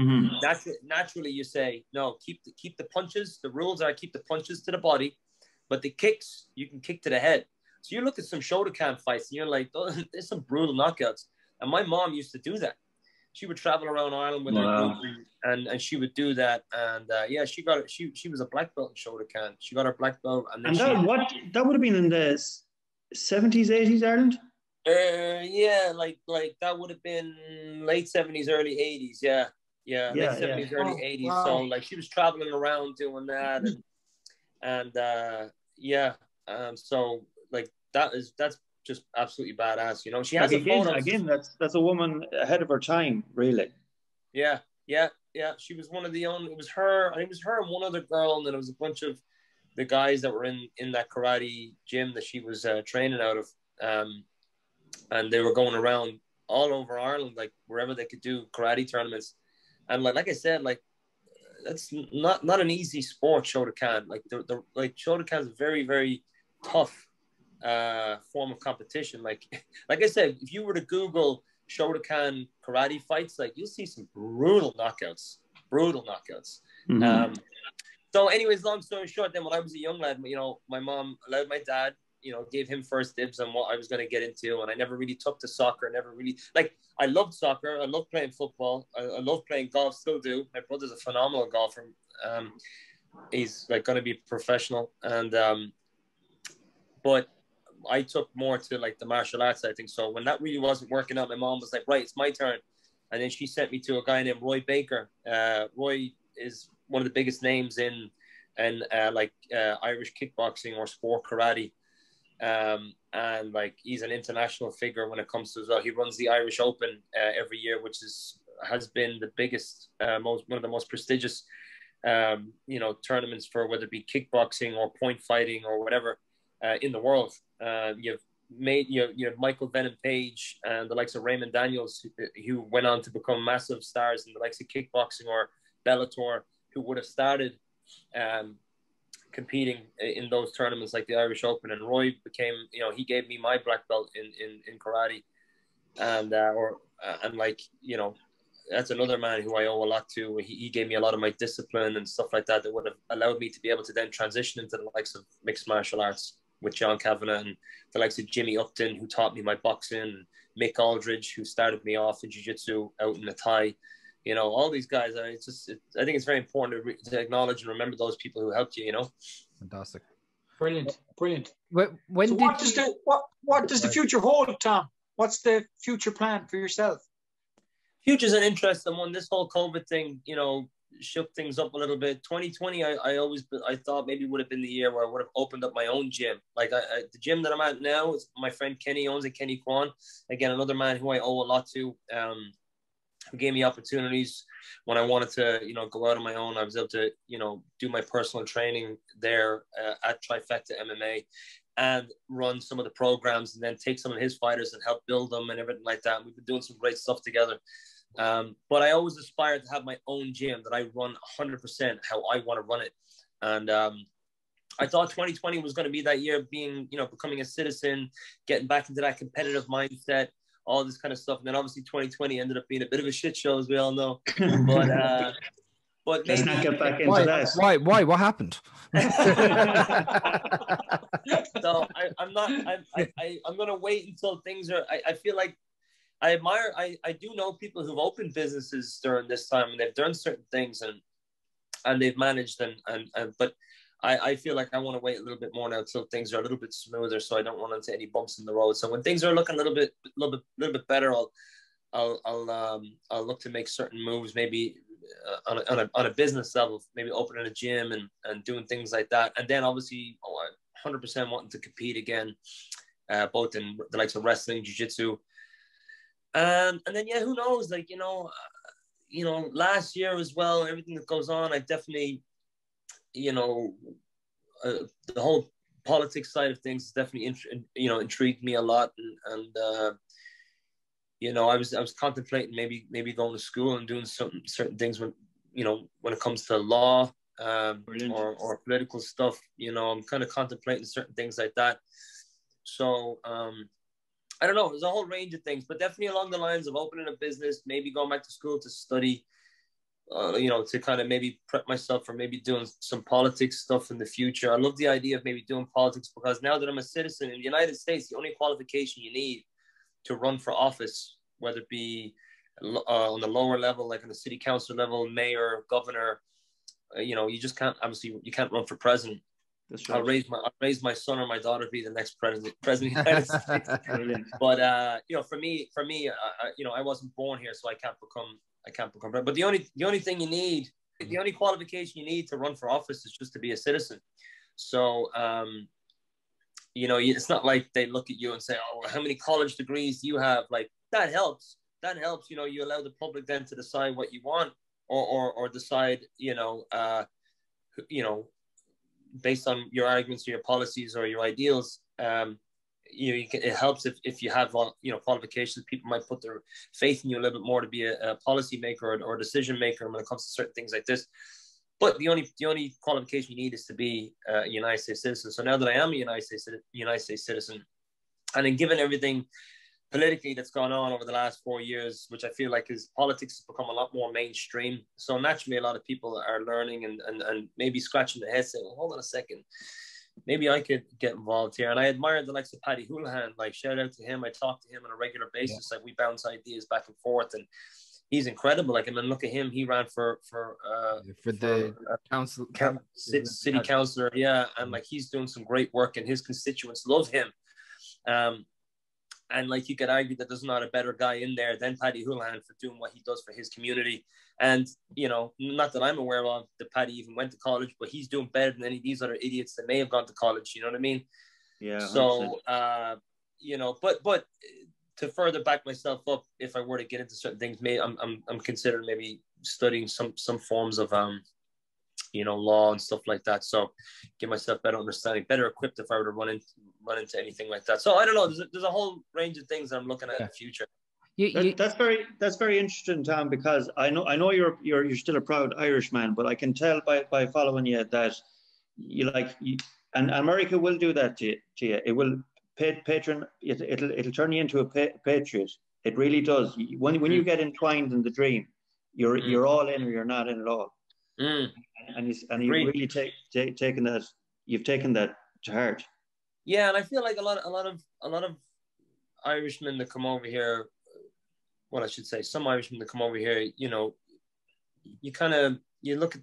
naturally you say, no, keep the punches. The rules are keep the punches to the body, but the kicks, you can kick to the head. So you look at some Shotokan fights and you're like, oh, there's some brutal knockouts. And my mom used to do that. She would travel around Ireland with her group and she would do that. And yeah, she got it. She was a black belt in Shotokan. She got her black belt. And that would have been in the 70s, 80s, Ireland? Yeah, like that would have been late 70s, early 80s. Yeah, late 70s, early 80s. Wow. So like she was traveling around doing that, so like that's just absolutely badass, you know. She has again, that's a woman ahead of her time, really. Yeah. She was one of the only. It was her. I think it was her and one other girl, and then it was a bunch of the guys that were in that karate gym that she was training out of, and they were going around all over Ireland, like wherever they could do karate tournaments. And like I said, like that's not an easy sport, Shotokan. Like the Shotokan is a very, very tough form of competition. Like I said, if you were to Google Shotokan karate fights, like you'll see some brutal knockouts. Mm-hmm. So anyways, long story short, then when I was a young lad, you know, my mom allowed my dad, you know, gave him first dibs on what I was going to get into. And I never really took to soccer. Never really, like, I loved soccer. I loved playing football. I loved playing golf, still do. My brother's a phenomenal golfer. He's, like, going to be professional. And, but I took more to, like, the martial arts, I think. So when that really wasn't working out, my mom was like, right, it's my turn. And then she sent me to a guy named Roy Baker. Roy is one of the biggest names in Irish kickboxing or sport karate. And like, he's an international figure when it comes to, as well, he runs the Irish Open every year, which has been the biggest, one of the most prestigious, you know, tournaments for whether it be kickboxing or point fighting or whatever in the world. You have Michael Venom Page and the likes of Raymond Daniels, who went on to become massive stars in the likes of kickboxing or Bellator, who would have started competing in those tournaments like the Irish Open. And Roy became, you know, he gave me my black belt in karate, and like, you know, that's another man who I owe a lot to. He gave me a lot of my discipline and stuff like that would have allowed me to be able to then transition into the likes of mixed martial arts with John Kavanagh and the likes of Jimmy Upton, who taught me my boxing, and Mick Aldridge, who started me off in jiu-jitsu out in the Thai. You know, all these guys. I think it's very important to acknowledge and remember those people who helped you. You know, fantastic, brilliant. When so did what does the future hold, Tom? What's the future plan for yourself? Future's an interesting one. This whole COVID thing, you know, shook things up a little bit. 2020, I thought maybe would have been the year where I would have opened up my own gym. Like the gym that I'm at now, is my friend Kenny owns it. Kenny Kwan, again, another man who I owe a lot to. Who gave me opportunities when I wanted to, you know, go out on my own. I was able to, you know, do my personal training there at Trifecta MMA and run some of the programs and then take some of his fighters and help build them and everything like that. We've been doing some great stuff together. But I always aspired to have my own gym that I run 100% how I want to run it. And I thought 2020 was going to be that year of being, you know, becoming a citizen, getting back into that competitive mindset, all this kind of stuff. And then obviously 2020 ended up being a bit of a shit show, as we all know. But let's not get back into that. Why? What happened? So I'm going to wait until things are, I feel like, I admire, I do know people who've opened businesses during this time and they've done certain things and they've managed and but I feel like I want to wait a little bit more now till things are a little bit smoother, so I don't want into any bumps in the road. So when things are looking a little bit better, I'll look to make certain moves, maybe on a business level, maybe opening a gym and doing things like that. And then obviously 100% wanting to compete again, both in the likes of wrestling, jiu-jitsu. And then, yeah, who knows? Like, you know, last year as well, everything that goes on, I definitely, you know, the whole politics side of things definitely, intrigued me a lot. And you know, I was contemplating maybe going to school and doing certain things when it comes to law, or political stuff. You know, I'm kind of contemplating certain things like that. So, I don't know. There's a whole range of things, but definitely along the lines of opening a business, maybe going back to school to study, you know, to kind of maybe prep myself for maybe doing some politics stuff in the future. I love the idea of maybe doing politics, because now that I'm a citizen in the United States, the only qualification you need to run for office, whether it be on the lower level, like on the city council level, mayor, governor, you know, you just can't, obviously you can't run for president. Right. I'll raise my son or my daughter to be the next president of the United States. But you know, for me, you know, I wasn't born here, so I can't become. But the only thing you need, the only qualification you need to run for office is just to be a citizen. So, you know, it's not like they look at you and say, "Oh, well, how many college degrees do you have?" Like that helps. That helps. You know, you allow the public then to decide what you want, or decide, you know, based on your arguments or your policies or your ideals. You know, it helps if you have, you know, qualifications. People might put their faith in you a little bit more to be a policy maker or a decision maker when it comes to certain things like this. But the only qualification you need is to be a United States citizen. So now that I am a United States citizen, and then given everything politically that's gone on over the last 4 years, which I feel like is politics has become a lot more mainstream. So naturally, a lot of people are learning and maybe scratching their head saying, well, hold on a second, maybe I could get involved here. And I admire the likes of Paddy Holohan, like shout out to him. I talk to him on a regular basis. Yeah. Like we bounce ideas back and forth, and he's incredible. Like, I mean, look at him. He ran for the city councilor. Yeah. And like, he's doing some great work and his constituents love him. And like, you could argue that there's not a better guy in there than Paddy Holohan for doing what he does for his community. And, you know, not that I'm aware of that Paddy even went to college, but he's doing better than any of these other idiots that may have gone to college. You know what I mean? Yeah. So, you know, but to further back myself up, if I were to get into certain things, maybe I'm considering maybe studying some forms of, you know, law and stuff like that. So give myself better understanding, better equipped if I were to run into anything like that. So I don't know. There's a whole range of things I'm looking at in the future. That's very interesting, Tom, because I know you're still a proud Irishman, but I can tell by following you that and America will do that to you. It will it'll turn you into a patriot. It really does. When you get entwined in the dream, you're all in or you're not in at all. Mm. And you really taken that. You've taken that to heart. Yeah, and I feel like a lot of Irishmen that come over here. Well, I should say some Irishmen that come over here. You know, you look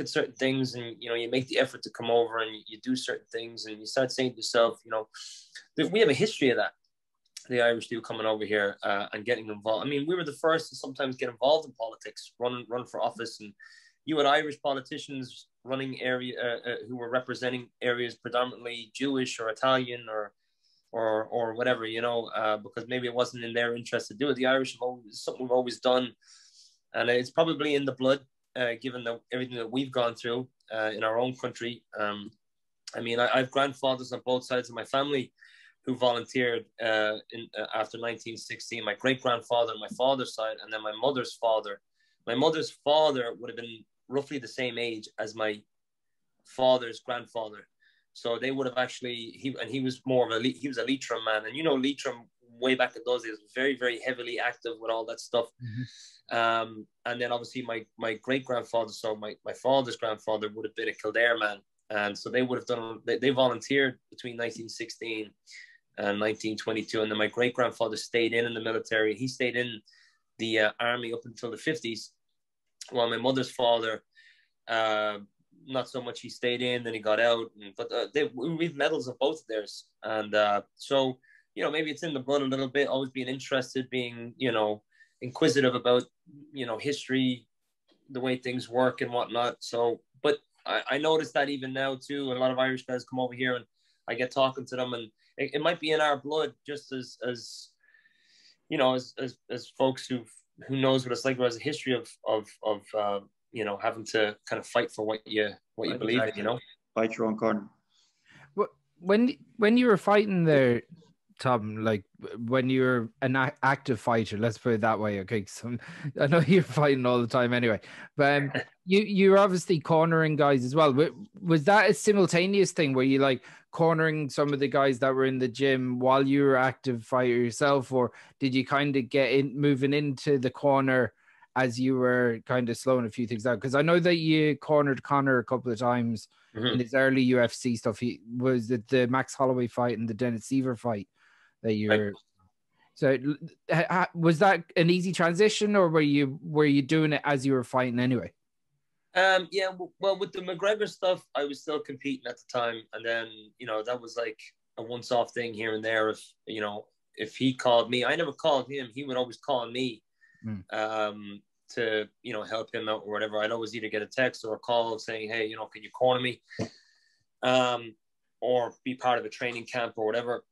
at certain things, and you know, you make the effort to come over, and you do certain things, and you start saying to yourself, you know, that we have a history of that. The Irish do coming over here and getting involved. I mean, we were the first to sometimes get involved in politics, run for office, and you had Irish politicians running who were representing areas predominantly Jewish or Italian or whatever, you know, because maybe it wasn't in their interest to do it. The Irish have always, something we've always done, and it's probably in the blood, given everything that we've gone through in our own country. I mean, I have grandfathers on both sides of my family who volunteered after 1916. My great grandfather on my father's side, and then my mother's father. My mother's father would have been roughly the same age as my father's grandfather. So they would have actually, he was more of a, he was a Leitrim man. And, you know, Leitrim way back in those days, very, very heavily active with all that stuff. Mm-hmm. And then obviously my great-grandfather, so my father's grandfather would have been a Kildare man. And so they would have done, they volunteered between 1916 and 1922. And then my great-grandfather stayed in the military. He stayed in the army up until the 50s. While my mother's father, not so much, he stayed in, then he got out. But we've medals of both of theirs. And so, you know, maybe it's in the blood a little bit, always being interested, being, you know, inquisitive about, you know, history, the way things work and whatnot. So, but I noticed that even now too, a lot of Irish guys come over here and I get talking to them, and it might be in our blood just as you know, as folks who knows what it's like, who has a history of you know, having to kind of fight for what you believe in, you know, fight your own corner. When you were fighting there, Tom, like when you were an active fighter, let's put it that way, okay? Because I know you're fighting all the time anyway, but you're obviously cornering guys as well. Was that a simultaneous thing? Were you like cornering some of the guys that were in the gym while you were active fighter yourself, or did you kind of get in moving into the corner as you were kind of slowing a few things down? Because I know that you cornered Conor a couple of times in his early UFC stuff. He was at the Max Holloway fight and the Dennis Seaver fight that you were. So was that an easy transition, or were you doing it as you were fighting anyway? Yeah, well, with the McGregor stuff, I was still competing at the time. And then, you know, that was like a once-off thing here and there. If, you know, if he called me, I never called him. He would always call me to, you know, help him out or whatever. I'd always either get a text or a call saying, hey, you know, can you corner me? Or be part of a training camp or whatever.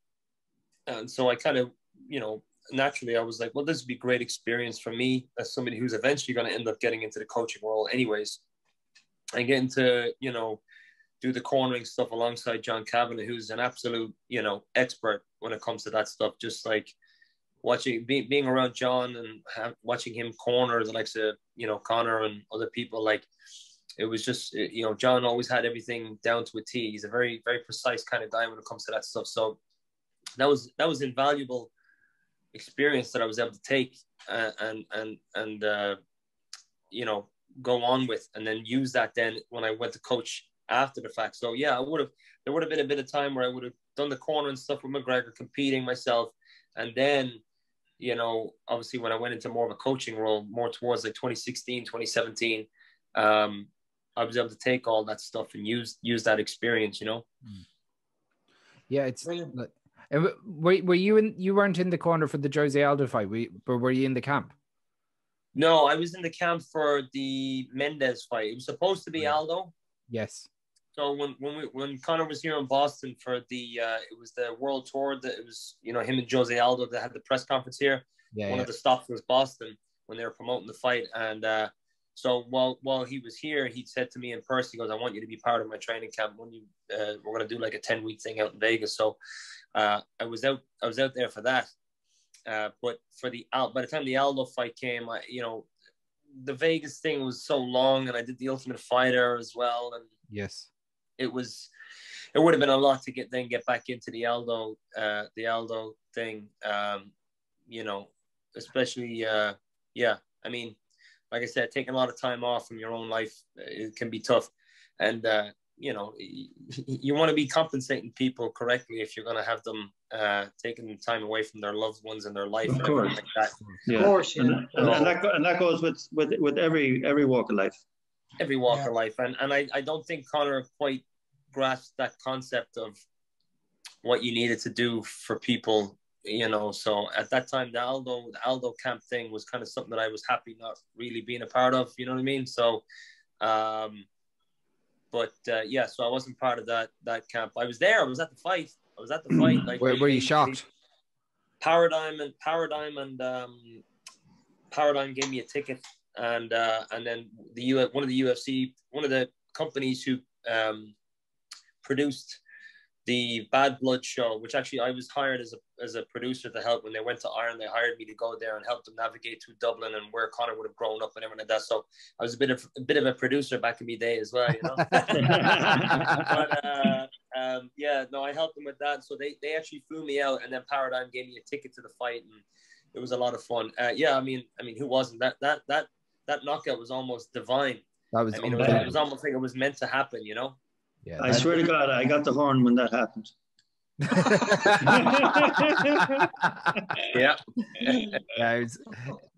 And so I kind of, you know, naturally I was like, well, this would be great experience for me as somebody who's eventually going to end up getting into the coaching role anyways. And getting to, you know, do the cornering stuff alongside John Kavanagh, who's an absolute, you know, expert when it comes to that stuff. Just like watching, being around John and watching him corner the likes of, you know, Connor and other people. Like, it was just, you know, John always had everything down to a T. He's a very, very precise kind of guy when it comes to that stuff. So that was invaluable experience that I was able to take and you know, go on with, and then use that then when I went to coach after the fact. So yeah, there would have been a bit of time where I would have done the corner and stuff with McGregor, competing myself, and then, you know, obviously when I went into more of a coaching role, more towards like 2016, 2017, I was able to take all that stuff and use that experience, you know. Yeah, it's. And were you in? You weren't in the corner for the Jose Aldo fight, were you in the camp? No, I was in the camp for the Mendez fight. It was supposed to be Aldo. Yes. So when Conor was here in Boston for the it was the World Tour, that it was, you know, him and Jose Aldo that had the press conference here. Yeah. One of the stops was Boston when they were promoting the fight, and so while he was here, he said to me in person, he goes, "I want you to be part of my training camp. When you we're gonna do like a 10-week thing out in Vegas." So. I was out there for that, but by the time the Aldo fight came, you know, the Vegas thing was so long, and I did the Ultimate Fighter as well, and yes, it would have been a lot to get back into the Aldo thing, you know, especially yeah, I mean, like I said, taking a lot of time off from your own life, it can be tough, and. You know, you want to be compensating people correctly if you're going to have them taking time away from their loved ones and their life. Of course, like that. Yeah. Of course, and that goes with every walk of life. Every walk of life, and I don't think Conor quite grasped that concept of what you needed to do for people. You know, so at that time, the Aldo camp thing was kind of something that I was happy not really being a part of. You know what I mean? So. But yeah, so I wasn't part of that camp. I was there. I was at the fight. Like, were you shocked? Paradigm gave me a ticket, and then one of the companies who produced the Bad Blood show, which actually I was hired as a producer to help when they went to Ireland. They hired me to go there and help them navigate through Dublin and where Conor would have grown up and everything like that. So I was a bit of a producer back in my day as well, you know. but I helped them with that. So they actually flew me out, and then Paradigm gave me a ticket to the fight, and it was a lot of fun. I mean, who wasn't? That knockout was almost divine. It was almost like it was meant to happen, you know. Yeah, I swear to God, I got the horn when that happened. Yeah,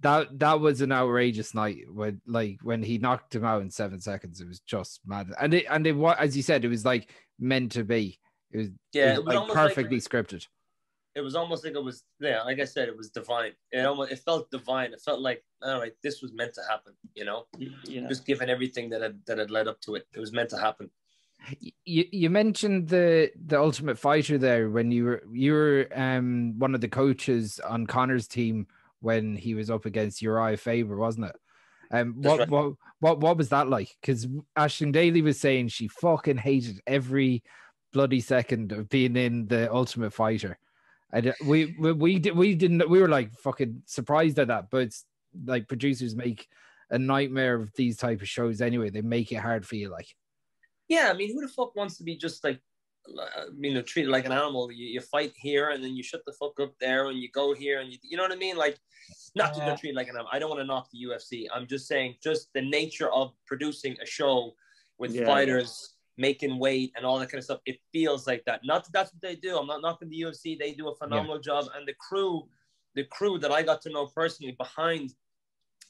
that was an outrageous night when he knocked him out in 7 seconds. It was just mad, and it was, as you said, it was like meant to be. It was perfectly scripted. It was almost like it was like I said, it was divine. It felt divine. It felt like, all right, this was meant to happen, you know. Yeah. Just given everything that had led up to it, it was meant to happen. You mentioned the Ultimate Fighter there when you were one of the coaches on Conor's team when he was up against Uriah Faber, wasn't it? What was that like? Because Aisling Daly was saying she fucking hated every bloody second of being in the Ultimate Fighter, and we were like fucking surprised at that. But it's like producers make a nightmare of these type of shows anyway. They make it hard for you, like. Yeah, I mean, who the fuck wants to be just like, you know, treated like an animal? You fight here, and then you shut the fuck up there, and you go here, and you know what I mean? Like, not to treat like an animal. I don't want to knock the UFC. I'm just saying, just the nature of producing a show with fighters making weight and all that kind of stuff. It feels like that. Not that that's what they do. I'm not knocking the UFC. They do a phenomenal job, and the crew that I got to know personally behind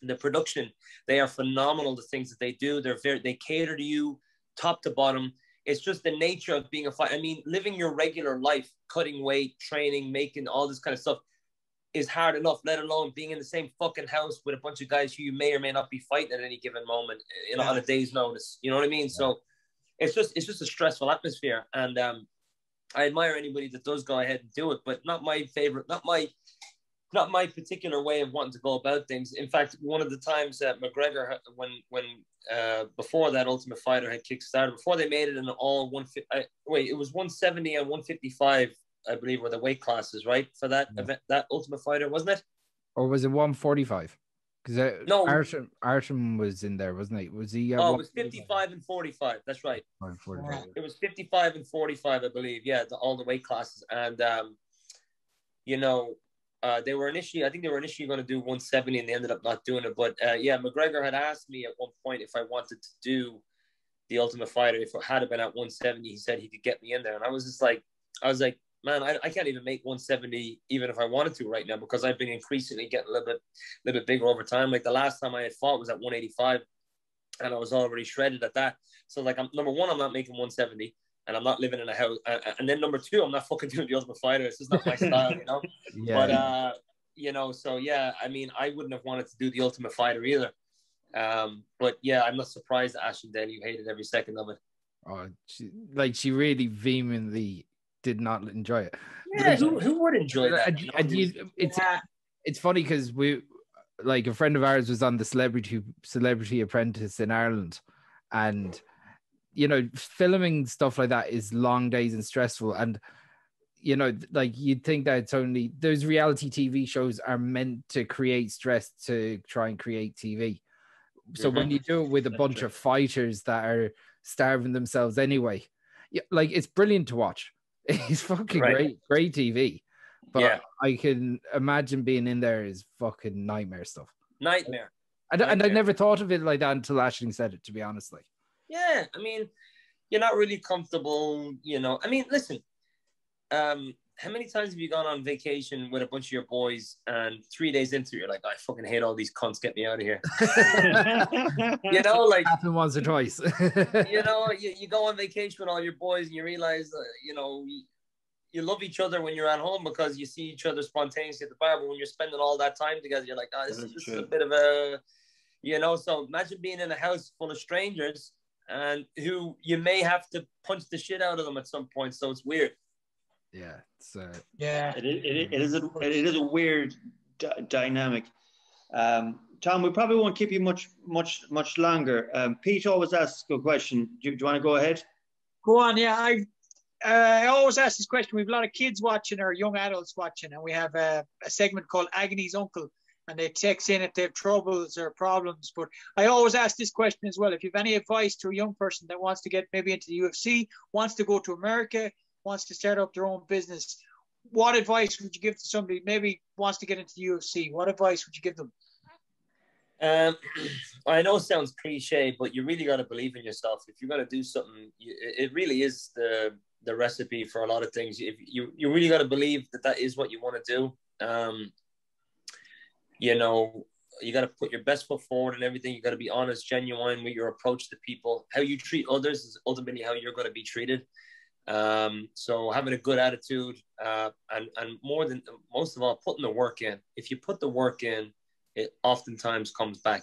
the production, they are phenomenal. The things that they do, they cater to you. Top to bottom. It's just the nature of being a fighter. I mean, living your regular life, cutting weight, training, making all this kind of stuff is hard enough, let alone being in the same fucking house with a bunch of guys who you may or may not be fighting at any given moment, you know, on a day's notice. You know what I mean? Yeah. So it's just a stressful atmosphere. And I admire anybody that does go ahead and do it, but not my favorite, not my particular way of wanting to go about things. In fact, one of the times that McGregor, when before that Ultimate Fighter had kickstarted, before they made it in all 170 and 155, I believe, were the weight classes, right? For that event, that Ultimate Fighter, wasn't it? Or was it 145? Because no, Artem was in there, wasn't he? Was he? It was 55 and 45. That's right. 45. It was 55 and 45, I believe. Yeah, all the weight classes, and you know. They were initially going to do 170, and they ended up not doing it. But McGregor had asked me at one point if I wanted to do the Ultimate Fighter. If it had been at 170, he said he could get me in there. And I was like, man, I can't even make 170 even if I wanted to right now, because I've been increasingly getting a little bit bigger over time. Like the last time I had fought was at 185, and I was already shredded at that. So like, number one, I'm not making 170. And I'm not living in a house. And then number two, I'm not fucking doing the Ultimate Fighter. It's just not my style, you know? I mean, I wouldn't have wanted to do the Ultimate Fighter either. I'm not surprised that Aisling Daly hated every second of it. Oh, she really vehemently did not enjoy it. Yeah, who would enjoy that? It's funny because we, like a friend of ours was on the Celebrity Apprentice in Ireland, and you know, filming stuff like that is long days and stressful. And, you know, like you'd think that it's only those reality TV shows are meant to create stress to try and create TV. So when you do it with a bunch of fighters that are starving themselves anyway, like it's brilliant to watch. It's fucking great TV. But I can imagine being in there is fucking nightmare stuff. Nightmare. And I never thought of it like that until Aisling said it, to be honest. Like, yeah, I mean, you're not really comfortable, you know. I mean, listen, how many times have you gone on vacation with a bunch of your boys and 3 days into it, you're like, I fucking hate all these cunts, get me out of here. You know, like... happened once or twice. You know, you go on vacation with all your boys and you realize, you know, you love each other when you're at home because you see each other spontaneously at the bar, but when you're spending all that time together, you're like, this is a bit of a... You know, so imagine being in a house full of strangers and who you may have to punch the shit out of them at some point. So it's weird. Yeah. It is a weird dynamic. Tom, we probably won't keep you much longer. Pete always asks a question. Do you want to go ahead? Go on. Yeah. I I always ask this question. We have a lot of kids watching or young adults watching, and we have a segment called Agony's Uncle, and they text in if they have troubles or problems. But I always ask this question as well. If you have any advice to a young person that wants to get maybe into the UFC, wants to go to America, wants to start up their own business, what advice would you give to somebody maybe wants to get into the UFC? What advice would you give them? I know it sounds cliche, but you really got to believe in yourself. If you're going to do something, it really is the recipe for a lot of things. If you really got to believe that is what you want to do. You know, you got to put your best foot forward and everything. You got to be honest, genuine with your approach to people. How you treat others is ultimately how you're going to be treated. So having a good attitude, and more than most of all, putting the work in. If you put the work in, it oftentimes comes back.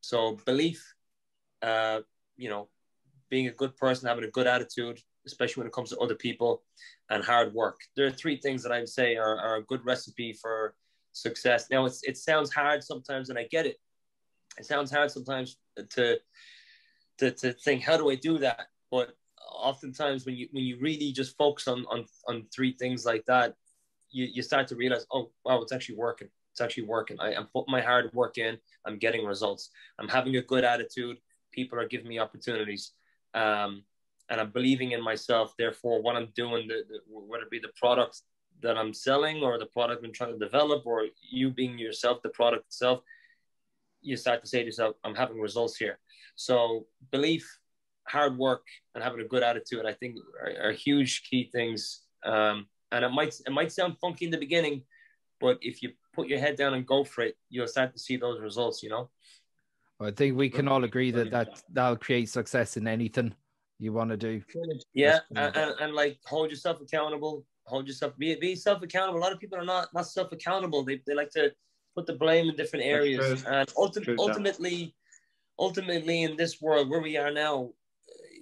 So belief, you know, being a good person, having a good attitude, especially when it comes to other people, and hard work. There are three things that I'd say are a good recipe for success. Now, it sounds hard sometimes, and I get it. It sounds hard sometimes to think, how do I do that? But oftentimes when you really just focus on three things like that, you start to realize, oh wow, it's actually working. It's actually working. I'm putting my hard work in. I'm getting results. I'm having a good attitude. People are giving me opportunities. And I'm believing in myself. Therefore, what I'm doing, whether it be the product that I'm selling or the product I'm trying to develop, or you being yourself, the product itself, you start to say to yourself, I'm having results here. So belief, hard work, and having a good attitude, I think are huge key things. And it might sound funky in the beginning, but if you put your head down and go for it, you'll start to see those results, you know? I think we can all agree that'll create success in anything you want to do. Yeah, and like, hold yourself accountable. Hold yourself, be self-accountable. A lot of people are not self-accountable. They like to put the blame in different areas. And ultimately in this world where we are now,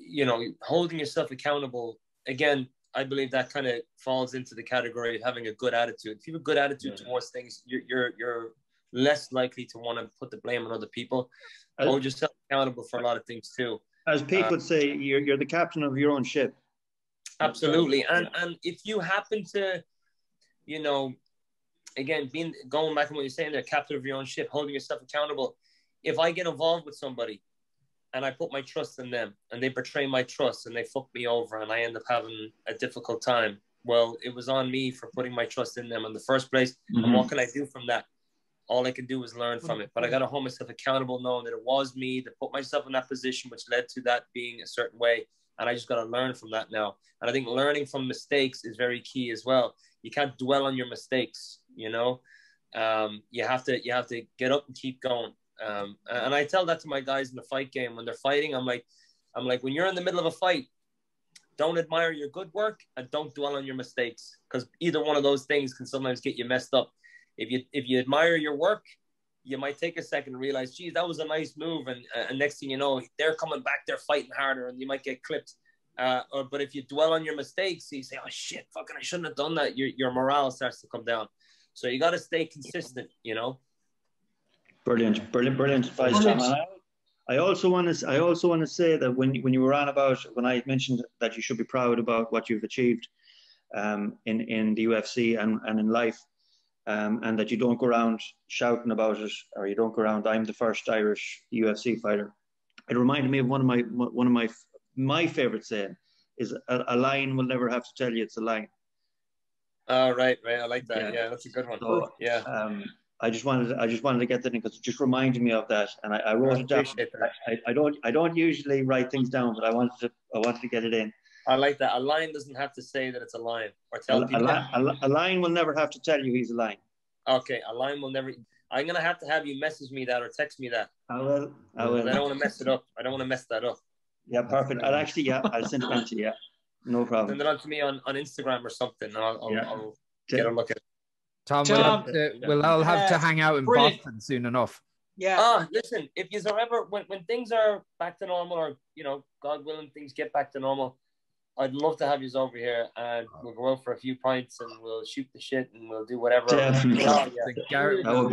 you know, holding yourself accountable, again, I believe that kind of falls into the category of having a good attitude. If you have a good attitude towards things, you're less likely to want to put the blame on other people. Hold yourself accountable for a lot of things too. As Pete would say, you're the captain of your own ship. Absolutely. And if you happen to, you know, again, going back on what you're saying there, captain of your own ship, holding yourself accountable. If I get involved with somebody and I put my trust in them and they betray my trust and they fuck me over and I end up having a difficult time, well, it was on me for putting my trust in them in the first place. Mm-hmm. And what can I do from that? All I can do is learn from it. But I got to hold myself accountable, knowing that it was me that put myself in that position, which led to that being a certain way. And I just got to learn from that now. And I think learning from mistakes is very key as well. You can't dwell on your mistakes, you know. You have to get up and keep going. And I tell that to my guys in the fight game when they're fighting. I'm like, when you're in the middle of a fight, don't admire your good work and don't dwell on your mistakes, because either one of those things can sometimes get you messed up. If you admire your work, you might take a second and realize, geez, that was a nice move, and next thing you know, they're coming back, they're fighting harder, and you might get clipped. But if you dwell on your mistakes, you say, oh shit, fucking, I shouldn't have done that. Your morale starts to come down. So you got to stay consistent, you know. Brilliant advice, John. I also want to say that when you were on about, when I mentioned that you should be proud about what you've achieved in the UFC and in life, and that you don't go around shouting about it, or you don't go around, I'm the first Irish UFC fighter. It reminded me of one of my favorite saying is, a lion will never have to tell you it's a lion. Oh, right. I like that. Yeah, that's a good one. So, yeah. I just wanted to get that in, because it just reminded me of that, and I wrote it down. I don't usually write things down, but I wanted to get it in. I like that. A lion doesn't have to say that it's a lion, or tell people. A lion will never have to tell you he's a lion. Okay, a lion will never. I'm gonna have to have you message me that or text me that. I will. I don't want to mess it up. I don't want to mess that up. Yeah, perfect. I'll send it on to you. Yeah, no problem. Send it on to me on Instagram or something, and I'll get a look at it. Tom, we'll all have to hang out in Boston soon enough. Yeah. Listen, if you ever, when things are back to normal, or, you know, God willing, things get back to normal, I'd love to have you over here, and we'll go out for a few pints and we'll shoot the shit and we'll do whatever. Definitely. Or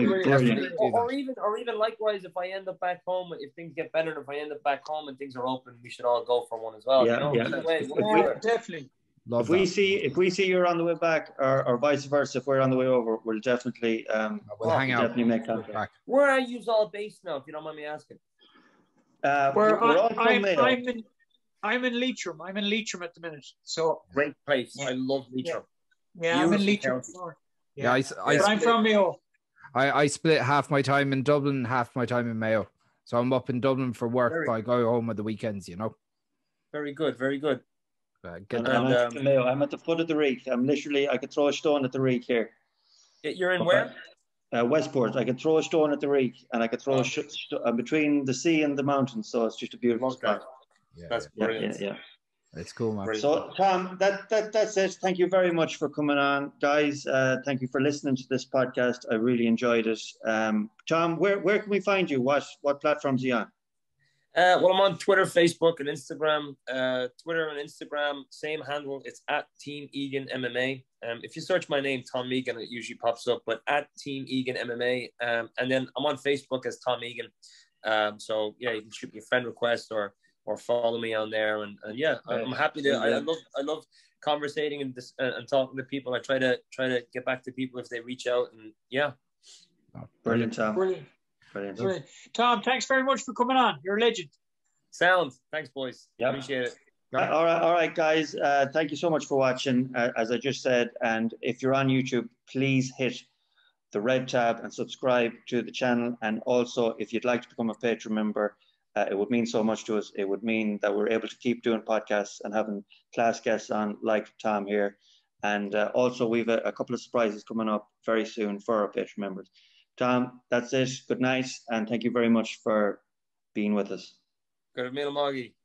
even likewise, if I end up back home, if things get better, and if I end up back home and things are open, we should all go for one as well. Yeah, you know? Definitely. Love if we see you're on the way back, or vice versa, if we're on the way over, we'll definitely hang out. Definitely make contact. Where are you all based now, if you don't mind me asking? I'm in Leitrim. I'm in Leitrim at the minute. So great place. Yeah. I love Leitrim. Yeah, I'm in Leitrim. Yeah, I'm from Mayo. I split half my time in Dublin, half my time in Mayo. So I'm up in Dublin for work, but I go home at the weekends, you know. Very good, very good. I'm at the foot of the Reek. I'm literally, I could throw a stone at the Reek here. You're in where? Westport. I could throw a stone at the Reek, and I could throw between the sea and the mountains. So it's just a beautiful spot. Yeah, that's brilliant. Yeah, it's cool, man. So, Tom, that's it. Thank you very much for coming on, guys. Thank you for listening to this podcast. I really enjoyed it. Tom, where can we find you? What platforms are you on? Well, I'm on Twitter, Facebook, and Instagram. Twitter and Instagram, same handle. It's at Team Egan MMA. If you search my name, Tom Egan, it usually pops up. But at Team Egan MMA, and then I'm on Facebook as Tom Egan. So yeah, you can shoot me a friend request or follow me on there. And yeah, I'm happy to. I love conversating and talking to people. I try to get back to people if they reach out. And yeah, brilliant, Tom. Brilliant. Brilliant. Tom, thanks very much for coming on. You're a legend. Sounds. Thanks, boys. Yep. Appreciate it. All right, guys. Thank you so much for watching, as I just said. And if you're on YouTube, please hit the red tab and subscribe to the channel. And also, if you'd like to become a Patreon member, it would mean so much to us. It would mean that we're able to keep doing podcasts and having class guests on like Tom here. And also, we've a couple of surprises coming up very soon for our Patreon members. Tom, that's it. Good night, and thank you very much for being with us. Good to meet you, Maggie.